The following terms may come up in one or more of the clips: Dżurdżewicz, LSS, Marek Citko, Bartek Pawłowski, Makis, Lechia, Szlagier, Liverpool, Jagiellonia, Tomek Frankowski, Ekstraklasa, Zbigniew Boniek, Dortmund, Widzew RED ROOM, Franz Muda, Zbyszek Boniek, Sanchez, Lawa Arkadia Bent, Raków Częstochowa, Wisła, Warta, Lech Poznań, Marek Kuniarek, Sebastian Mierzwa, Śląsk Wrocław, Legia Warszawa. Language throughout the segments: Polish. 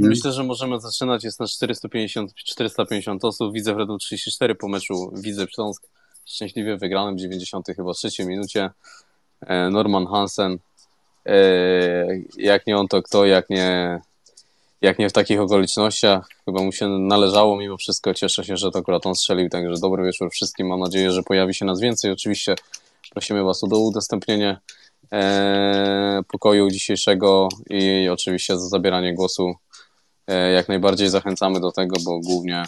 Myślę, że możemy zaczynać. Jest na 450 osób. Widzew RED ROOM 34 po meczu Widzew Śląsk. Szczęśliwie wygranym w 93 minucie. Norman Hansen. Jak nie on, to kto? Jak nie w takich okolicznościach. Chyba mu się należało mimo wszystko. Cieszę się, że to akurat on strzelił. Także dobry wieczór wszystkim. Mam nadzieję, że pojawi się nas więcej. Oczywiście prosimy Was o udostępnienie pokoju dzisiejszego i oczywiście za zabieranie głosu. Jak najbardziej zachęcamy do tego, bo głównie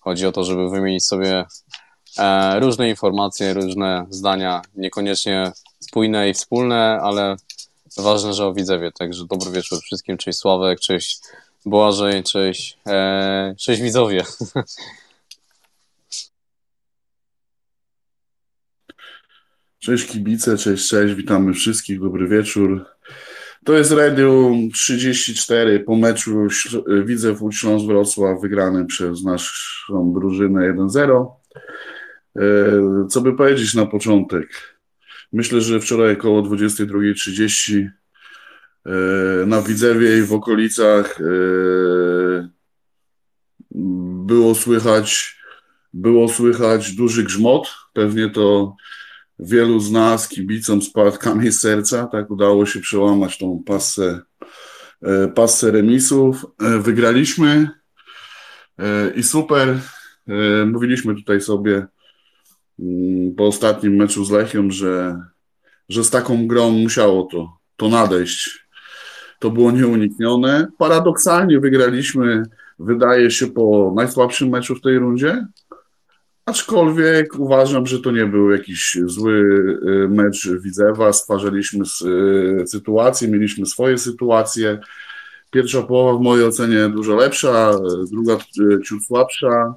chodzi o to, żeby wymienić sobie różne informacje, różne zdania, niekoniecznie spójne i wspólne, ale ważne, że o Widzewie. Także dobry wieczór wszystkim. Cześć Sławek, cześć Błażej, cześć widzowie. Cześć kibice, cześć, witamy wszystkich, dobry wieczór. To jest RED ROOM 34 po meczu Widzew Śląsk Wrocław wygrany przez naszą drużynę 1-0. Co by powiedzieć na początek? Myślę, że wczoraj około 22:30 na Widzewie i w okolicach było słychać duży grzmot, pewnie to wielu z nas, kibicom, spadł kamień z serca, tak udało się przełamać tą pasę remisów. Wygraliśmy i super. Mówiliśmy tutaj sobie po ostatnim meczu z Lechią, że z taką grą musiało to nadejść. To było nieuniknione. Paradoksalnie wygraliśmy, wydaje się, po najsłabszym meczu w tej rundzie. Aczkolwiek uważam, że to nie był jakiś zły mecz Widzewa. Stwarzaliśmy sytuację, mieliśmy swoje sytuacje. Pierwsza połowa w mojej ocenie dużo lepsza, druga ciut słabsza.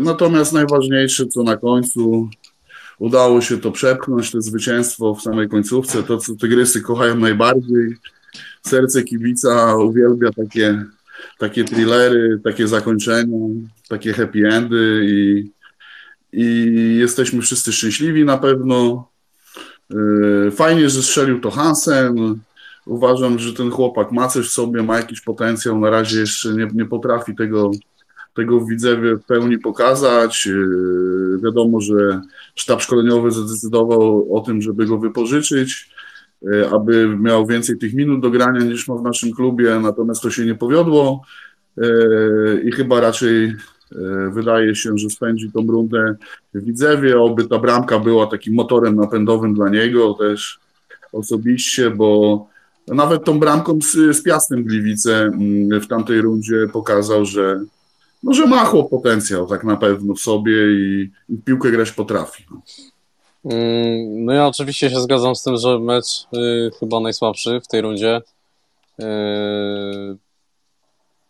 Natomiast najważniejsze, co na końcu udało się to przepchnąć, to zwycięstwo w samej końcówce, to co Tygrysy kochają najbardziej. Serce kibica uwielbia takie thrillery, takie zakończenia, takie happy endy i jesteśmy wszyscy szczęśliwi na pewno. Fajnie, że strzelił to Hansen. Uważam, że ten chłopak ma coś w sobie, ma jakiś potencjał. Na razie jeszcze nie potrafi tego w Widzewie w pełni pokazać. Wiadomo, że sztab szkoleniowy zdecydował o tym, żeby go wypożyczyć, aby miał więcej tych minut do grania niż ma w naszym klubie, natomiast to się nie powiodło i chyba raczej wydaje się, że spędzi tą rundę w Widzewie, oby ta bramka była takim motorem napędowym dla niego też osobiście, bo nawet tą bramką z Piastem Gliwice w tamtej rundzie pokazał, że ma chłop potencjał tak na pewno w sobie i piłkę grać potrafi. No ja oczywiście się zgadzam z tym, że mecz chyba najsłabszy w tej rundzie.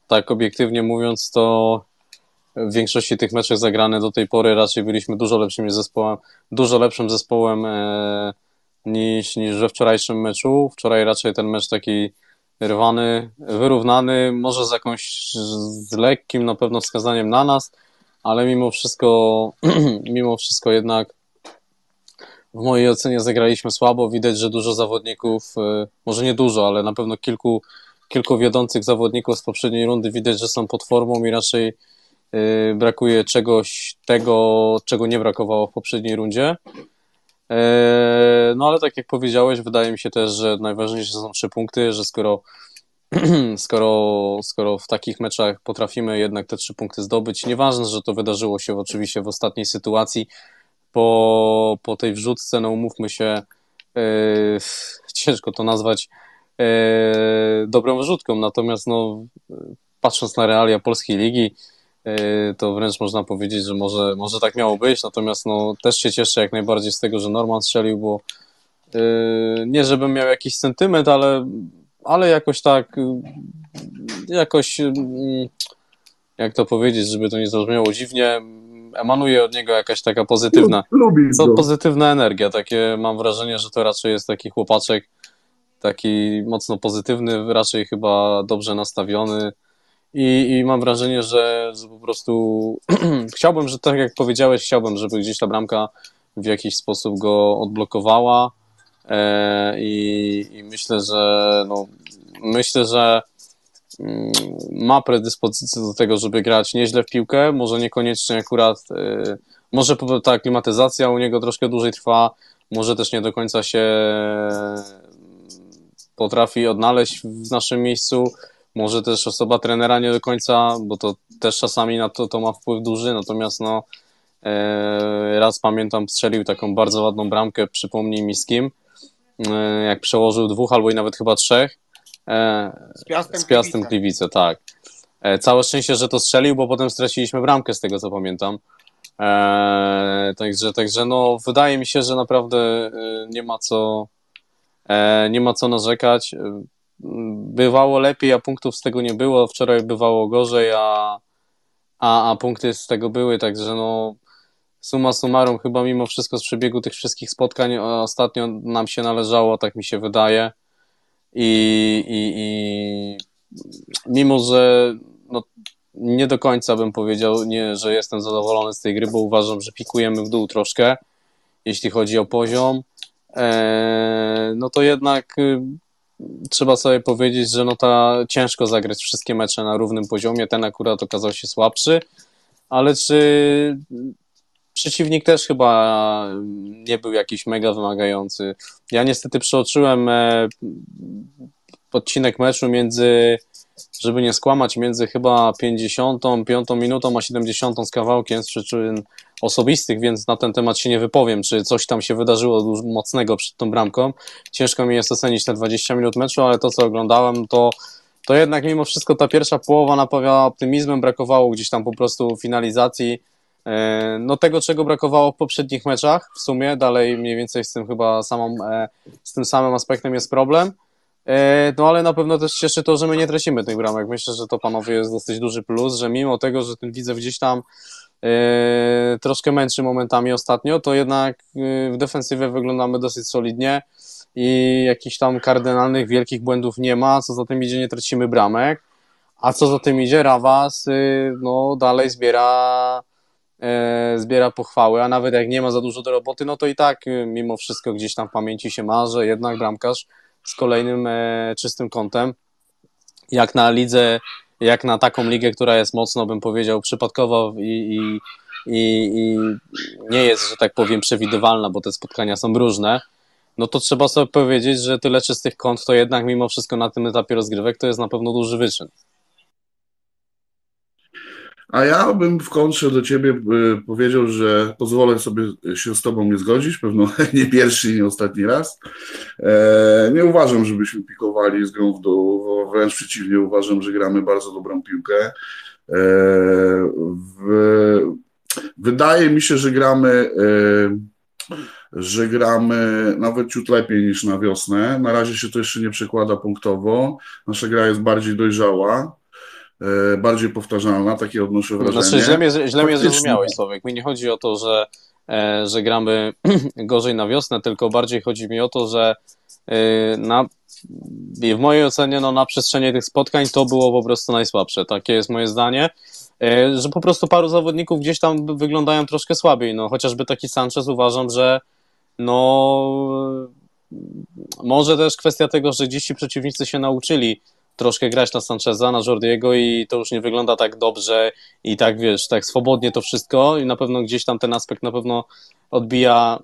Tak obiektywnie mówiąc, to w większości tych meczów zagranych do tej pory raczej byliśmy dużo lepszym zespołem niż we wczorajszym meczu. Wczoraj raczej ten mecz taki rwany, wyrównany, może z lekkim na pewno wskazaniem na nas, ale mimo wszystko jednak w mojej ocenie zagraliśmy słabo. Widać, że dużo zawodników, może nie dużo, ale na pewno kilku wiodących zawodników z poprzedniej rundy widać, że są pod formą i raczej brakuje czegoś tego, czego nie brakowało w poprzedniej rundzie. No ale tak jak powiedziałeś, wydaje mi się też, że najważniejsze są 3 punkty, że skoro w takich meczach potrafimy jednak te 3 punkty zdobyć, nieważne, że to wydarzyło się oczywiście w ostatniej sytuacji, po tej wrzutce, no umówmy się, ciężko to nazwać dobrą wrzutką, natomiast no, patrząc na realia polskiej ligi, to wręcz można powiedzieć, że może tak miało być, natomiast no, też się cieszę jak najbardziej z tego, że Norman strzelił, bo nie żebym miał jakiś sentyment, ale jakoś jak to powiedzieć, żeby to nie zrozumiało dziwnie, emanuje od niego jakaś taka pozytywna energia, takie mam wrażenie, że to raczej jest taki chłopaczek, taki mocno pozytywny, raczej chyba dobrze nastawiony i mam wrażenie, że po prostu chciałbym, że tak jak powiedziałeś, żeby gdzieś ta bramka w jakiś sposób go odblokowała i myślę, że ma predyspozycję do tego, żeby grać nieźle w piłkę, może niekoniecznie akurat, może ta aklimatyzacja u niego troszkę dłużej trwa, może też nie do końca się potrafi odnaleźć w naszym miejscu, może też osoba trenera nie do końca, bo to też czasami na to ma wpływ duży, natomiast no raz pamiętam strzelił taką bardzo ładną bramkę, przypomnij mi z kim, jak przełożył dwóch albo i nawet chyba trzech z Piastem Gliwice, tak. Całe szczęście, że to strzelił, bo potem straciliśmy bramkę z tego co pamiętam. Także no wydaje mi się, że naprawdę nie ma co narzekać. Bywało lepiej, a punktów z tego nie było. Wczoraj bywało gorzej, a punkty z tego były, także no summa summarum chyba mimo wszystko z przebiegu tych wszystkich spotkań ostatnio nam się należało, tak mi się wydaje. I mimo, że no, nie do końca bym powiedział, że jestem zadowolony z tej gry, bo uważam, że pikujemy w dół troszkę, jeśli chodzi o poziom, no to jednak trzeba sobie powiedzieć, że no ciężko zagrać wszystkie mecze na równym poziomie, ten akurat okazał się słabszy, ale czy przeciwnik też chyba nie był jakiś mega wymagający. Ja niestety przeoczyłem odcinek meczu między, żeby nie skłamać, między chyba 55 minutą a 70 z kawałkiem z przyczyn osobistych, więc na ten temat się nie wypowiem, czy coś tam się wydarzyło mocnego przed tą bramką. Ciężko mi jest ocenić te 20 minut meczu, ale to, co oglądałem, to jednak mimo wszystko ta pierwsza połowa napawiała optymizmem, brakowało gdzieś tam po prostu finalizacji, no tego, czego brakowało w poprzednich meczach w sumie, dalej mniej więcej z tym chyba z tym samym aspektem jest problem, no ale na pewno też cieszy to, że my nie tracimy tych bramek. Myślę, że to panowie jest dosyć duży plus, że mimo tego, że ten Widzew gdzieś tam troszkę męczy momentami ostatnio, to jednak w defensywie wyglądamy dosyć solidnie i jakichś tam kardynalnych wielkich błędów nie ma, co za tym idzie nie tracimy bramek, a co za tym idzie Rawas no dalej zbiera pochwały, a nawet jak nie ma za dużo do roboty, no to i tak mimo wszystko gdzieś tam w pamięci się ma, że jednak bramkarz z kolejnym czystym kątem, jak na lidze, jak na taką ligę, która jest mocno, bym powiedział, przypadkowa i nie jest, że tak powiem, przewidywalna, bo te spotkania są różne, no to trzeba sobie powiedzieć, że tyle czystych kąt to jednak mimo wszystko na tym etapie rozgrywek to jest na pewno duży wyczyn. A ja bym w kontrze do ciebie powiedział, że pozwolę sobie się z tobą nie zgodzić, pewno nie pierwszy i nie ostatni raz. Nie uważam, żebyśmy pikowali z grą w dół, wręcz przeciwnie, uważam, że gramy bardzo dobrą piłkę. Wydaje mi się, że gramy nawet ciut lepiej niż na wiosnę. Na razie się to jeszcze nie przekłada punktowo. Nasza gra jest bardziej dojrzała, bardziej powtarzalna, takie odnoszę wrażenie. Znaczy, źle mnie zrozumiałeś, Sławek. Mi nie chodzi o to, że gramy gorzej na wiosnę, tylko bardziej chodzi mi o to, że w mojej ocenie na przestrzeni tych spotkań to było po prostu najsłabsze. Takie jest moje zdanie, że po prostu paru zawodników gdzieś tam wyglądają troszkę słabiej. No, chociażby taki Sanchez, uważam, że może też kwestia tego, że gdzieś ci przeciwnicy się nauczyli troszkę grać na Sancheza, na Jordiego i to już nie wygląda tak dobrze i tak, wiesz, tak swobodnie to wszystko i na pewno gdzieś tam ten aspekt na pewno odbija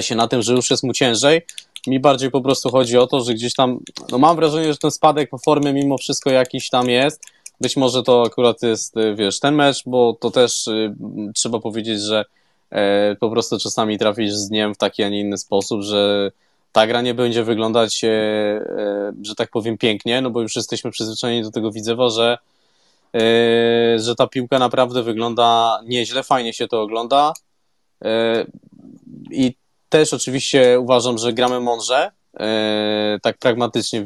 się na tym, że już jest mu ciężej. Mi bardziej po prostu chodzi o to, że gdzieś tam, mam wrażenie, że ten spadek po formie mimo wszystko jakiś tam jest. Być może to akurat jest, wiesz, ten mecz, bo to też trzeba powiedzieć, że po prostu czasami trafisz z dniem w taki, a nie inny sposób, że ta gra nie będzie wyglądać, że tak powiem, pięknie, no bo już jesteśmy przyzwyczajeni do tego Widzewa, że ta piłka naprawdę wygląda nieźle, fajnie się to ogląda i też oczywiście uważam, że gramy mądrze, tak pragmatycznie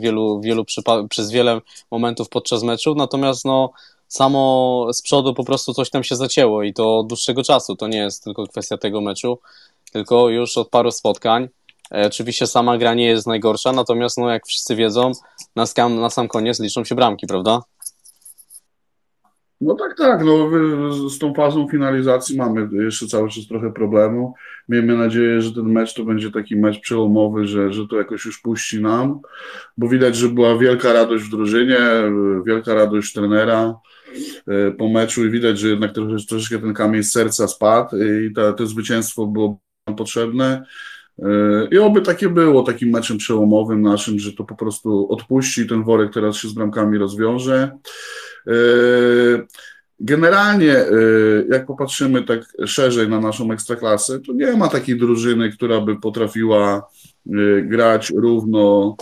przez wiele momentów podczas meczu, natomiast samo z przodu po prostu coś tam się zacięło i to od dłuższego czasu, to nie jest tylko kwestia tego meczu, tylko już od paru spotkań. Oczywiście sama gra nie jest najgorsza, natomiast jak wszyscy wiedzą, na sam koniec liczą się bramki, prawda? No tak, no z tą fazą finalizacji mamy jeszcze cały czas trochę problemu. Miejmy nadzieję, że ten mecz to będzie taki mecz przełomowy, że to jakoś już puści nam, bo widać, że była wielka radość w drużynie, wielka radość trenera po meczu i widać, że jednak troszeczkę ten kamień z serca spadł i to zwycięstwo było nam potrzebne. I oby takie było, takim meczem przełomowym naszym, że to po prostu odpuści i ten worek teraz się z bramkami rozwiąże. Generalnie, jak popatrzymy tak szerzej na naszą Ekstraklasę, to nie ma takiej drużyny, która by potrafiła grać równo,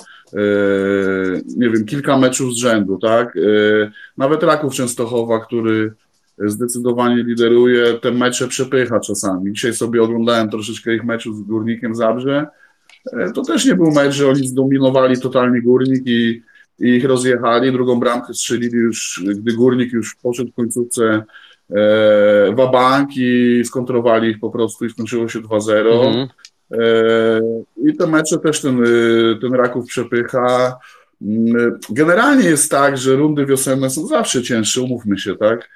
nie wiem, kilka meczów z rzędu, tak? Nawet Raków Częstochowa, który zdecydowanie lideruje, te mecze przepycha czasami. Dzisiaj sobie oglądałem troszeczkę ich meczów z Górnikiem Zabrze. To też nie był mecz, że oni zdominowali totalnie Górnik i ich rozjechali. Drugą bramkę strzelili już, gdy Górnik już poszedł w końcówce wabank i skontrowali ich po prostu i skończyło się 2-0. Mhm. I te mecze też ten Raków przepycha. Generalnie jest tak, że rundy wiosenne są zawsze cięższe, umówmy się, tak?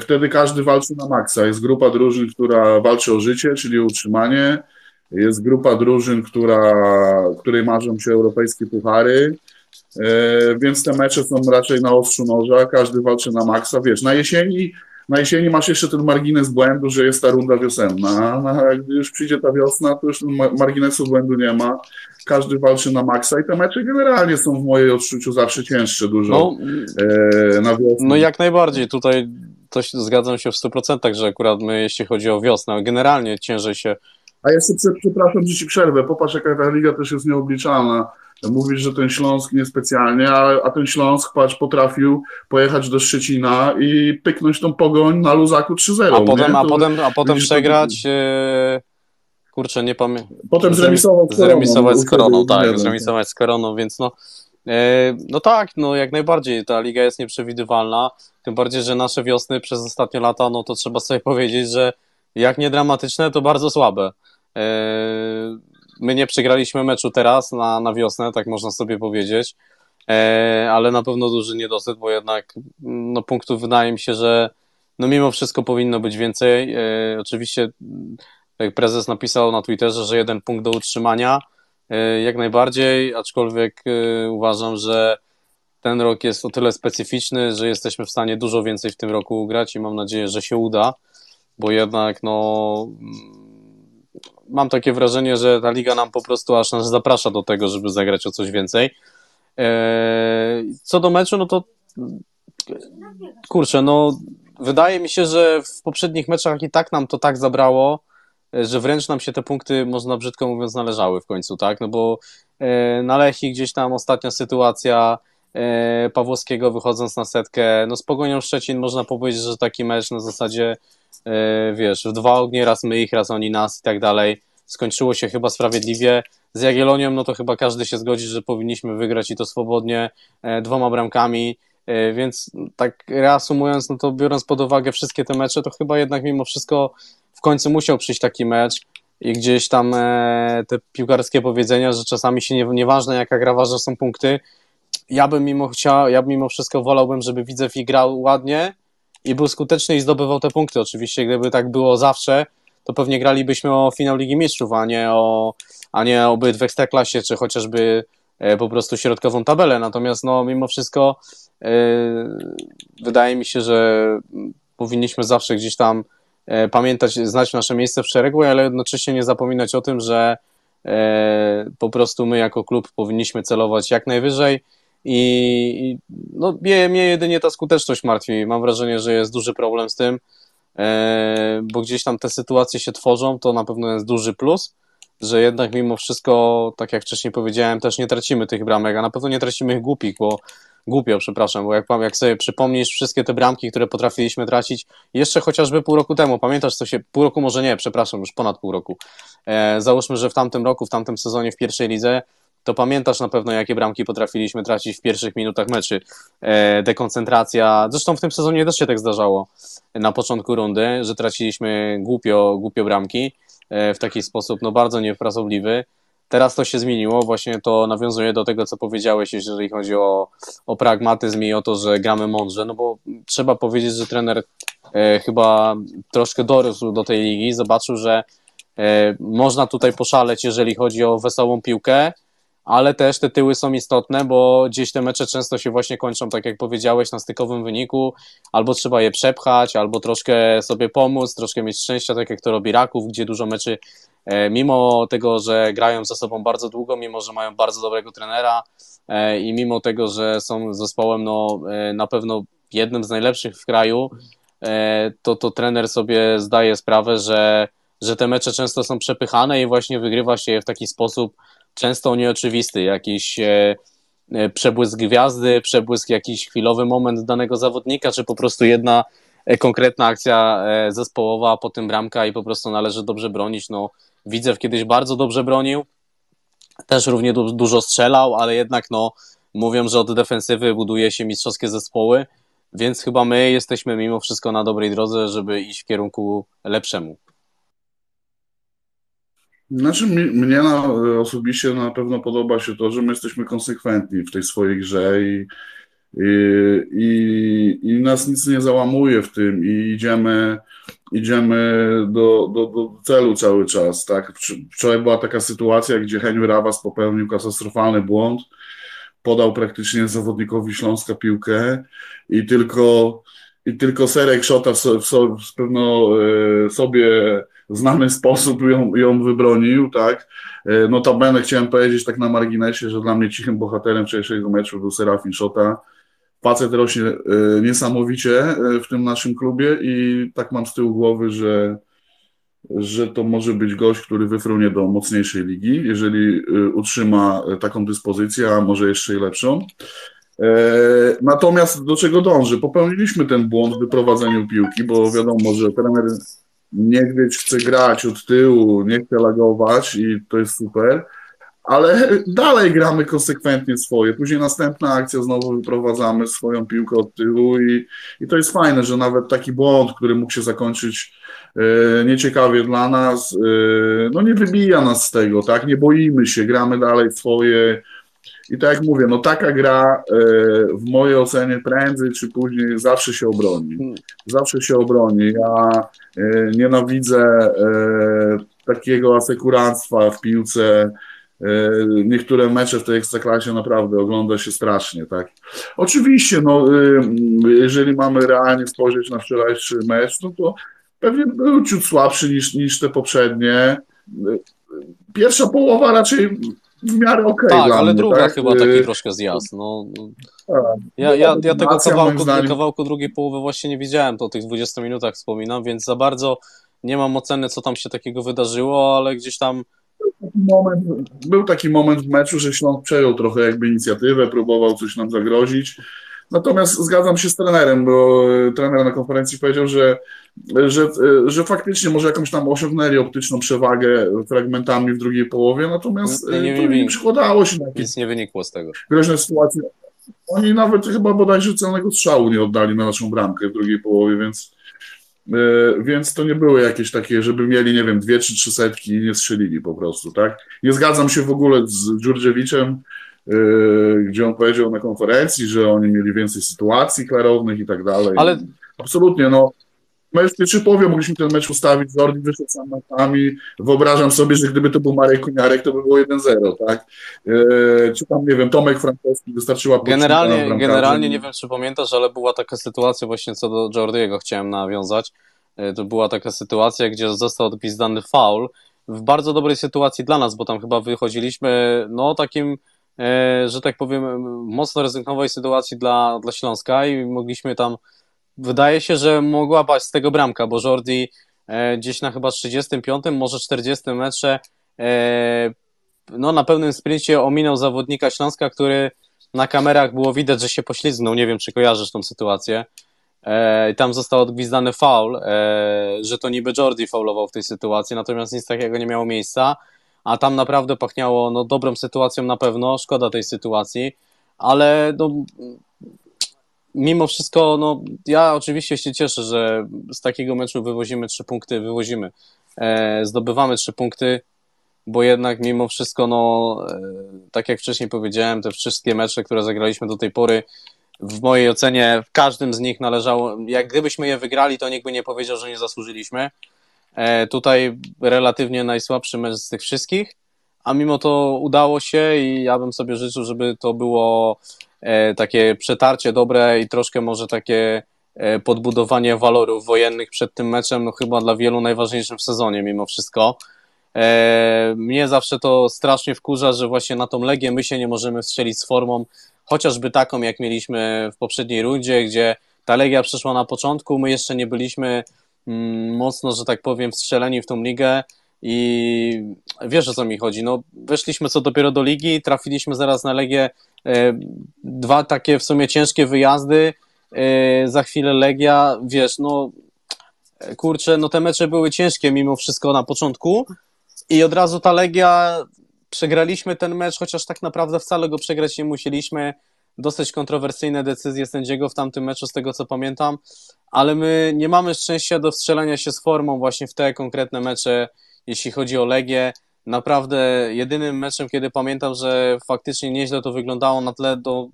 Wtedy każdy walczy na maksa. Jest grupa drużyn, która walczy o życie, czyli utrzymanie. Jest grupa drużyn, której marzą się europejskie puchary. Więc te mecze są raczej na ostrzu noża. Każdy walczy na maksa. Wiesz, na jesieni masz jeszcze ten margines błędu, że jest ta runda wiosenna, a gdy już przyjdzie ta wiosna, to już marginesu błędu nie ma. Każdy walczy na maksa i te mecze generalnie są w moim odczuciu zawsze cięższe dużo na wiosnę. No jak najbardziej, tutaj to zgadzam się w 100%, że akurat my, jeśli chodzi o wiosnę, generalnie ciężej się... A ja się przepraszam, że ci przerwę, popatrz jaka ta liga też jest nieobliczalna. Mówisz, że ten Śląsk niespecjalnie, a ten Śląsk, patrz, potrafił pojechać do Szczecina i pyknąć tą Pogoń na luzaku 3-0. A potem przegrać... Kurczę, nie pamiętam. Potem zremisować z Koroną, więc no tak, no jak najbardziej, ta liga jest nieprzewidywalna, tym bardziej, że nasze wiosny przez ostatnie lata, no to trzeba sobie powiedzieć, że jak nie dramatyczne, to bardzo słabe. My nie przegraliśmy meczu teraz na wiosnę, tak można sobie powiedzieć, ale na pewno duży niedosyt, bo jednak no, punktów wydaje mi się, że no mimo wszystko powinno być więcej. Oczywiście jak prezes napisał na Twitterze, że 1 punkt do utrzymania, jak najbardziej, aczkolwiek uważam, że ten rok jest o tyle specyficzny, że jesteśmy w stanie dużo więcej w tym roku ugrać i mam nadzieję, że się uda, bo jednak no, mam takie wrażenie, że ta liga nam po prostu aż nas zaprasza do tego, żeby zagrać o coś więcej. Co do meczu, no to kurczę, no wydaje mi się, że w poprzednich meczach i tak nam to tak zabrało, że wręcz nam się te punkty, można brzydko mówiąc, należały w końcu, tak? No bo na Lechii gdzieś tam ostatnia sytuacja Pawłowskiego wychodząc na setkę, no z Pogonią Szczecin można powiedzieć, że taki mecz na zasadzie, wiesz, w dwa ognie, raz my ich, raz oni nas i tak dalej. Skończyło się chyba sprawiedliwie. Z Jagiellonią, no to chyba każdy się zgodzi, że powinniśmy wygrać i to swobodnie, 2 bramkami, więc tak reasumując, no to biorąc pod uwagę wszystkie te mecze, to chyba jednak mimo wszystko w końcu musiał przyjść taki mecz i gdzieś tam te piłkarskie powiedzenia, że czasami się nieważne jaka gra, ważne są punkty. Ja bym mimo wszystko wolałbym, żeby Widzew i grał ładnie i był skuteczny i zdobywał te punkty. Oczywiście gdyby tak było zawsze, to pewnie gralibyśmy o finał Ligi Mistrzów, a nie o byt w Ekstraklasie, czy chociażby po prostu środkową tabelę. Natomiast no mimo wszystko wydaje mi się, że powinniśmy zawsze gdzieś tam pamiętać, znać nasze miejsce w szeregu, ale jednocześnie nie zapominać o tym, że po prostu my jako klub powinniśmy celować jak najwyżej i no, mnie jedynie ta skuteczność martwi. Mam wrażenie, że jest duży problem z tym, bo gdzieś tam te sytuacje się tworzą, to na pewno jest duży plus, że jednak mimo wszystko, tak jak wcześniej powiedziałem, też nie tracimy tych bramek, a na pewno nie tracimy ich głupio, bo jak sobie przypomnisz wszystkie te bramki, które potrafiliśmy tracić jeszcze chociażby pół roku temu, pamiętasz co się, pół roku może nie, przepraszam, już ponad pół roku, załóżmy, że w tamtym roku, w tamtym sezonie w pierwszej lidze, to pamiętasz na pewno jakie bramki potrafiliśmy tracić w pierwszych minutach meczy, dekoncentracja, zresztą w tym sezonie też się tak zdarzało na początku rundy, że traciliśmy głupio bramki w taki sposób no bardzo niefrasobliwy. Teraz to się zmieniło, właśnie to nawiązuje do tego, co powiedziałeś, jeżeli chodzi o pragmatyzm i o to, że gramy mądrze, no bo trzeba powiedzieć, że trener chyba troszkę dorósł do tej ligi, zobaczył, że można tutaj poszaleć, jeżeli chodzi o wesołą piłkę, ale też te tyły są istotne, bo gdzieś te mecze często się właśnie kończą, tak jak powiedziałeś, na stykowym wyniku, albo trzeba je przepchać, albo troszkę sobie pomóc, troszkę mieć szczęścia, tak jak to robi Raków, gdzie dużo meczy, mimo tego, że grają ze sobą bardzo długo, mimo że mają bardzo dobrego trenera i mimo tego, że są zespołem no, na pewno jednym z najlepszych w kraju, to trener sobie zdaje sprawę, że te mecze często są przepychane i właśnie wygrywa się je w taki sposób często nieoczywisty, jakiś przebłysk gwiazdy, przebłysk jakiś chwilowy moment danego zawodnika, czy po prostu jedna konkretna akcja zespołowa, a potem bramka i po prostu należy dobrze bronić. No, Widzew kiedyś bardzo dobrze bronił, też równie dużo strzelał, ale jednak no, mówią, że od defensywy buduje się mistrzowskie zespoły, więc chyba my jesteśmy mimo wszystko na dobrej drodze, żeby iść w kierunku lepszemu. Znaczy, mnie osobiście na pewno podoba się to, że my jesteśmy konsekwentni w tej swojej grze i nas nic nie załamuje w tym i idziemy do celu cały czas. Tak? Wczoraj była taka sytuacja, gdzie Henry Rawas popełnił katastrofalny błąd, podał praktycznie zawodnikowi Śląska piłkę i tylko Serek Szota w pewno sobie znany sposób ją wybronił, tak. Notabene chciałem powiedzieć tak na marginesie, że dla mnie cichym bohaterem wczorajszego meczu był Serafin Szota. Facet rośnie niesamowicie w tym naszym klubie i tak mam z tyłu głowy, że to może być gość, który wyfrunie do mocniejszej ligi, jeżeli utrzyma taką dyspozycję, a może jeszcze i lepszą. Natomiast do czego dąży? Popełniliśmy ten błąd w wyprowadzeniu piłki, bo wiadomo, że trener Niedźwiedź chce grać od tyłu, nie chce lagować i to jest super, ale dalej gramy konsekwentnie swoje. Później następna akcja, znowu wyprowadzamy swoją piłkę od tyłu i to jest fajne, że nawet taki błąd, który mógł się zakończyć nieciekawie dla nas, no nie wybija nas z tego, tak? Nie boimy się, gramy dalej swoje. I tak jak mówię, no taka gra w mojej ocenie prędzej czy później zawsze się obroni. Zawsze się obroni. Ja nienawidzę takiego asekuranstwa w piłce. Niektóre mecze w tej Ekstraklasie naprawdę ogląda się strasznie, tak. Oczywiście, no, jeżeli mamy realnie spojrzeć na wczorajszy mecz, no to pewnie był ciut słabszy niż te poprzednie. Pierwsza połowa raczej w miarę okej. Tak, dla ale mnie, druga tak? Chyba taki troszkę zjazd. No, ja tego kawałku drugiej połowy właśnie nie widziałem, to o tych 20 minutach wspominam, więc za bardzo nie mam oceny, co tam się takiego wydarzyło, ale gdzieś tam... Był taki moment w meczu, że Śląsk przejął trochę jakby inicjatywę, próbował coś nam zagrozić. Natomiast zgadzam się z trenerem, bo trener na konferencji powiedział, że faktycznie może jakąś tam osiągnęli optyczną przewagę fragmentami w drugiej połowie, natomiast nie przykładało się na jakieś... Nic nie wynikło z tego. Groźne sytuacje. Oni nawet chyba bodajże celnego strzału nie oddali na naszą bramkę w drugiej połowie, więc to nie były jakieś takie, żeby mieli, nie wiem, 2 czy 3 setki i nie strzelili po prostu, tak? Nie zgadzam się w ogóle z Dżurdżewiczem, gdzie on powiedział na konferencji, że oni mieli więcej sytuacji klarownych i tak dalej. Ale... Absolutnie, no. My w pierwszej połowie mogliśmy ten mecz ustawić, Jordi wyszedł sam na sami. Wyobrażam sobie, że gdyby to był Marek Kuniarek, to by było 1-0, tak? Czy tam, nie wiem, Tomek Frankowski wystarczyła... Generalnie nie wiem, czy pamiętasz, ale była taka sytuacja właśnie co do Jordiego chciałem nawiązać. To była taka sytuacja, gdzie został odpizdany faul w bardzo dobrej sytuacji dla nas, bo tam chyba wychodziliśmy, no takim... że tak powiem, mocno ryzykownej sytuacji dla Śląska i mogliśmy tam, wydaje się, że mogła paść z tego bramka, bo Jordi gdzieś na chyba 35, może 40 metrze no na pewnym sprincie ominął zawodnika Śląska, który na kamerach było widać, że się poślizgnął, nie wiem czy kojarzysz tą sytuację i tam został odgwizdany faul, że to niby Jordi faulował w tej sytuacji, natomiast nic takiego nie miało miejsca. A tam naprawdę pachniało no, dobrą sytuacją na pewno, szkoda tej sytuacji, ale no, mimo wszystko no, ja oczywiście się cieszę, że z takiego meczu wywozimy 3 punkty, zdobywamy 3 punkty, bo jednak mimo wszystko, no, tak jak wcześniej powiedziałem, te wszystkie mecze, które zagraliśmy do tej pory, w mojej ocenie w każdym z nich należało, jak gdybyśmy je wygrali, to nikt by nie powiedział, że nie zasłużyliśmy. Tutaj relatywnie najsłabszy mecz z tych wszystkich, a mimo to udało się i ja bym sobie życzył, żeby to było takie przetarcie dobre i troszkę może takie podbudowanie walorów wojennych przed tym meczem, no chyba dla wielu najważniejszym w sezonie mimo wszystko. Mnie zawsze to strasznie wkurza, że właśnie na tą Legię my się nie możemy strzelić z formą, chociażby taką jak mieliśmy w poprzedniej rundzie, gdzie ta Legia przeszła na początku, my jeszcze nie byliśmy mocno, że tak powiem, wstrzeleni w tą ligę i wiesz, o co mi chodzi. No, weszliśmy co dopiero do ligi, trafiliśmy zaraz na Legię, dwa takie w sumie ciężkie wyjazdy, za chwilę Legia, wiesz, no kurczę, no te mecze były ciężkie mimo wszystko na początku i od razu ta Legia, przegraliśmy ten mecz, chociaż tak naprawdę wcale go przegrać nie musieliśmy. Dosyć kontrowersyjne decyzje sędziego w tamtym meczu, z tego co pamiętam, ale my nie mamy szczęścia do strzelania się z formą właśnie w te konkretne mecze, jeśli chodzi o Legię. Naprawdę jedynym meczem, kiedy pamiętam, że faktycznie nieźle to wyglądało na tle do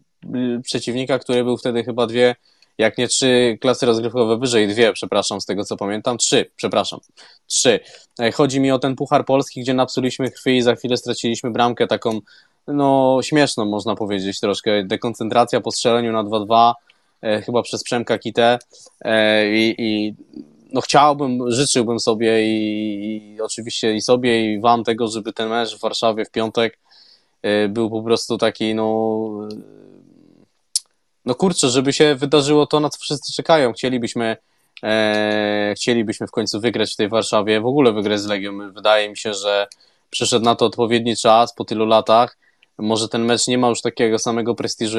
przeciwnika, który był wtedy chyba dwie, jak nie trzy klasy rozgrywkowe wyżej, trzy. Chodzi mi o ten Puchar Polski, gdzie napsuliśmy krwi i za chwilę straciliśmy bramkę taką, no śmieszną można powiedzieć troszkę, dekoncentracja po strzeleniu na 2-2, chyba przez Przemka Kitę i no chciałbym, życzyłbym sobie i oczywiście i sobie i wam tego, żeby ten mecz w Warszawie w piątek był po prostu taki, no kurczę, żeby się wydarzyło to, na co wszyscy czekają. Chcielibyśmy w końcu wygrać w tej Warszawie, w ogóle wygrać z Legią. Wydaje mi się, że przyszedł na to odpowiedni czas po tylu latach. Może ten mecz nie ma już takiego samego prestiżu,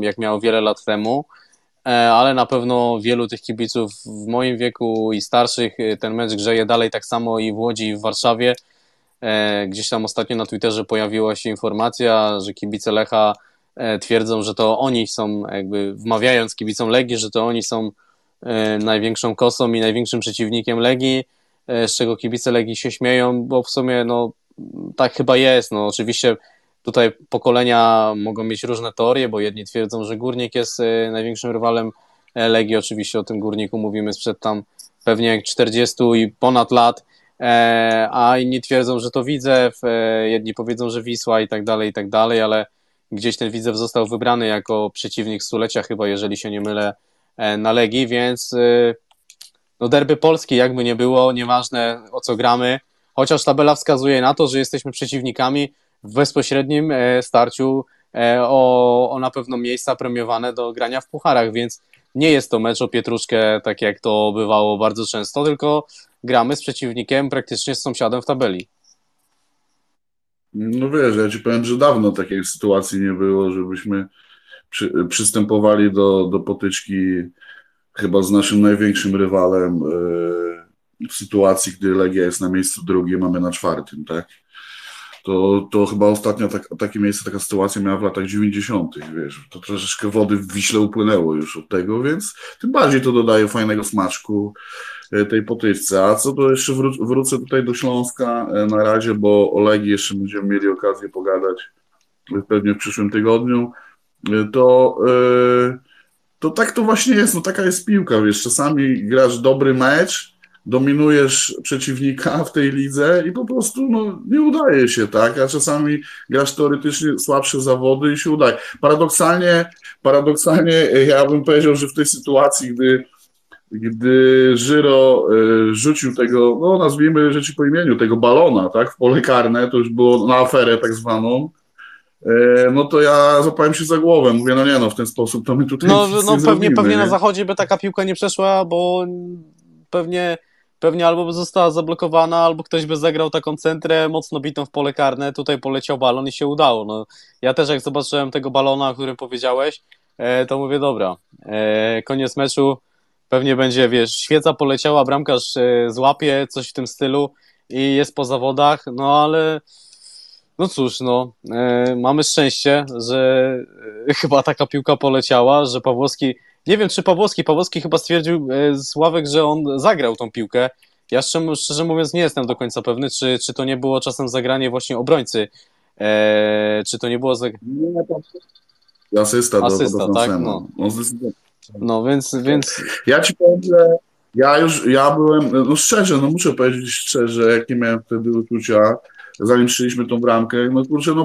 jak miał wiele lat temu, ale na pewno wielu tych kibiców w moim wieku i starszych ten mecz grzeje dalej tak samo i w Łodzi, i w Warszawie. Gdzieś tam ostatnio na Twitterze pojawiła się informacja, że kibice Lecha twierdzą, że to oni są, jakby wmawiając kibicom Legii, że to oni są największą kosą i największym przeciwnikiem Legii, z czego kibice Legii się śmieją, bo w sumie no tak chyba jest. No oczywiście tutaj pokolenia mogą mieć różne teorie, bo jedni twierdzą, że Górnik jest największym rywalem Legii, oczywiście o tym Górniku mówimy sprzed tam pewnie 40 i ponad lat, a inni twierdzą, że to Widzew, jedni powiedzą, że Wisła i tak dalej, ale gdzieś ten Widzew został wybrany jako przeciwnik stulecia chyba, jeżeli się nie mylę, na Legii, więc no derby Polski jakby nie było, nieważne o co gramy, chociaż tabela wskazuje na to, że jesteśmy przeciwnikami w bezpośrednim starciu o na pewno miejsca premiowane do grania w pucharach, więc nie jest to mecz o pietruszkę, tak jak to bywało bardzo często, tylko gramy z przeciwnikiem praktycznie z sąsiadem w tabeli. No wiesz, ja ci powiem, że dawno takiej sytuacji nie było, żebyśmy przystępowali do potyczki chyba z naszym największym rywalem w sytuacji, gdy Legia jest na miejscu drugim, a my na czwartym, tak? To chyba ostatnio taka sytuacja miała w latach 90., wiesz, to troszeczkę wody w Wiśle upłynęło już od tego, więc tym bardziej to dodaje fajnego smaczku tej potyczce. A co to jeszcze wrócę tutaj do Śląska na razie, bo o Legii jeszcze będziemy mieli okazję pogadać pewnie w przyszłym tygodniu, to tak to właśnie jest, no taka jest piłka, wiesz, czasami grasz dobry mecz, dominujesz przeciwnika w tej lidze i po prostu no, nie udaje się, tak? A czasami grasz teoretycznie słabsze zawody i się udaje. Paradoksalnie ja bym powiedział, że w tej sytuacji, gdy Żyro rzucił tego, no nazwijmy rzeczy po imieniu, tego balona, tak? W pole karne, to już było na aferę tak zwaną, no to ja złapałem się za głowę, mówię, no nie no, w ten sposób to my tutaj pewnie na zachodzie by taka piłka nie przeszła, bo pewnie albo by została zablokowana, albo ktoś by zagrał taką centrę mocno bitą w pole karne, tutaj poleciał balon i się udało. No, ja też jak zobaczyłem tego balona, o którym powiedziałeś, to mówię, dobra, koniec meczu, pewnie będzie, wiesz, świeca poleciała, bramkarz złapie, coś w tym stylu i jest po zawodach, no ale no cóż, no mamy szczęście, że chyba taka piłka poleciała, że Pawłowski, nie wiem, czy Pawłowski chyba stwierdził z ławek, że on zagrał tą piłkę. Ja szczerze mówiąc nie jestem do końca pewny, czy to nie było czasem zagranie właśnie obrońcy. Czy to nie było zagranie... Asysta, tak? No więc... Ja ci powiem, że ja byłem, muszę powiedzieć szczerze, jakie miałem wtedy uczucia, zanim przyjęliśmy tą bramkę,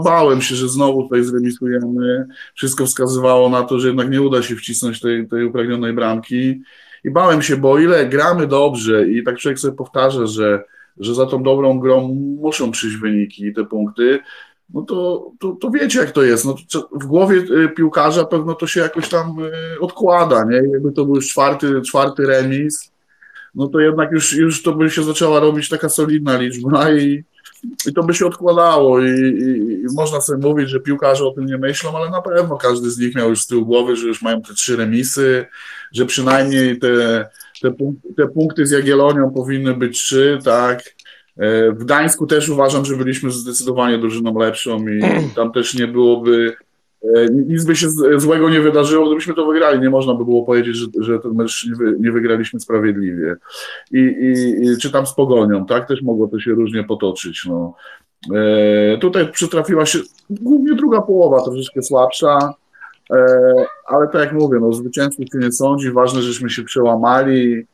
bałem się, że znowu tutaj zremisujemy. Wszystko wskazywało na to, że jednak nie uda się wcisnąć tej upragnionej bramki. I bałem się, bo ile gramy dobrze i tak człowiek sobie powtarza, że za tą dobrą grą muszą przyjść wyniki i te punkty, to wiecie, jak to jest. W głowie piłkarza pewno to się jakoś tam odkłada, nie? Jakby to był już czwarty remis, to jednak już to by się zaczęła robić taka solidna liczba i to by się odkładało i można sobie mówić, że piłkarze o tym nie myślą, ale na pewno każdy z nich miał już z tyłu głowy, że już mają te 3 remisy, że przynajmniej te punkty z Jagiellonią powinny być 3, tak? W Gdańsku też uważam, że byliśmy zdecydowanie drużyną lepszą i tam też nie byłoby, nic by się złego nie wydarzyło, gdybyśmy to wygrali. Nie można by było powiedzieć, że ten mecz nie wygraliśmy sprawiedliwie. Czy tam z Pogonią, tak? Też mogło to się różnie potoczyć. Tutaj przytrafiła się głównie druga połowa, troszeczkę słabsza, ale tak jak mówię, zwycięstwo się nie sądzi, ważne, żeśmy się przełamali.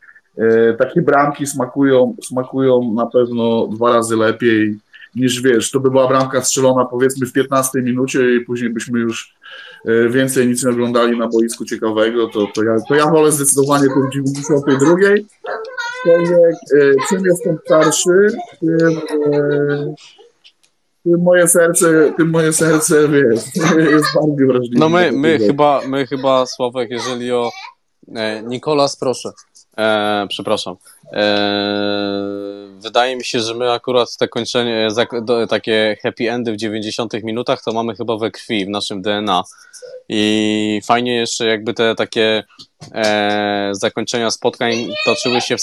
Takie bramki smakują na pewno 2 razy lepiej niż, to by była bramka strzelona powiedzmy w 15 minucie i później byśmy już więcej nic nie oglądali na boisku ciekawego, to ja wolę zdecydowanie tą 92. Czym jestem starszy, tym moje serce jest bardziej wrażliwe. My chyba, Sławek, jeżeli o... Nikolas, proszę. Przepraszam. Wydaje mi się, że my akurat te kończenie, takie happy endy w 90 minutach to mamy chyba we krwi, w naszym DNA. I fajnie jeszcze jakby te takie zakończenia spotkań toczyły się w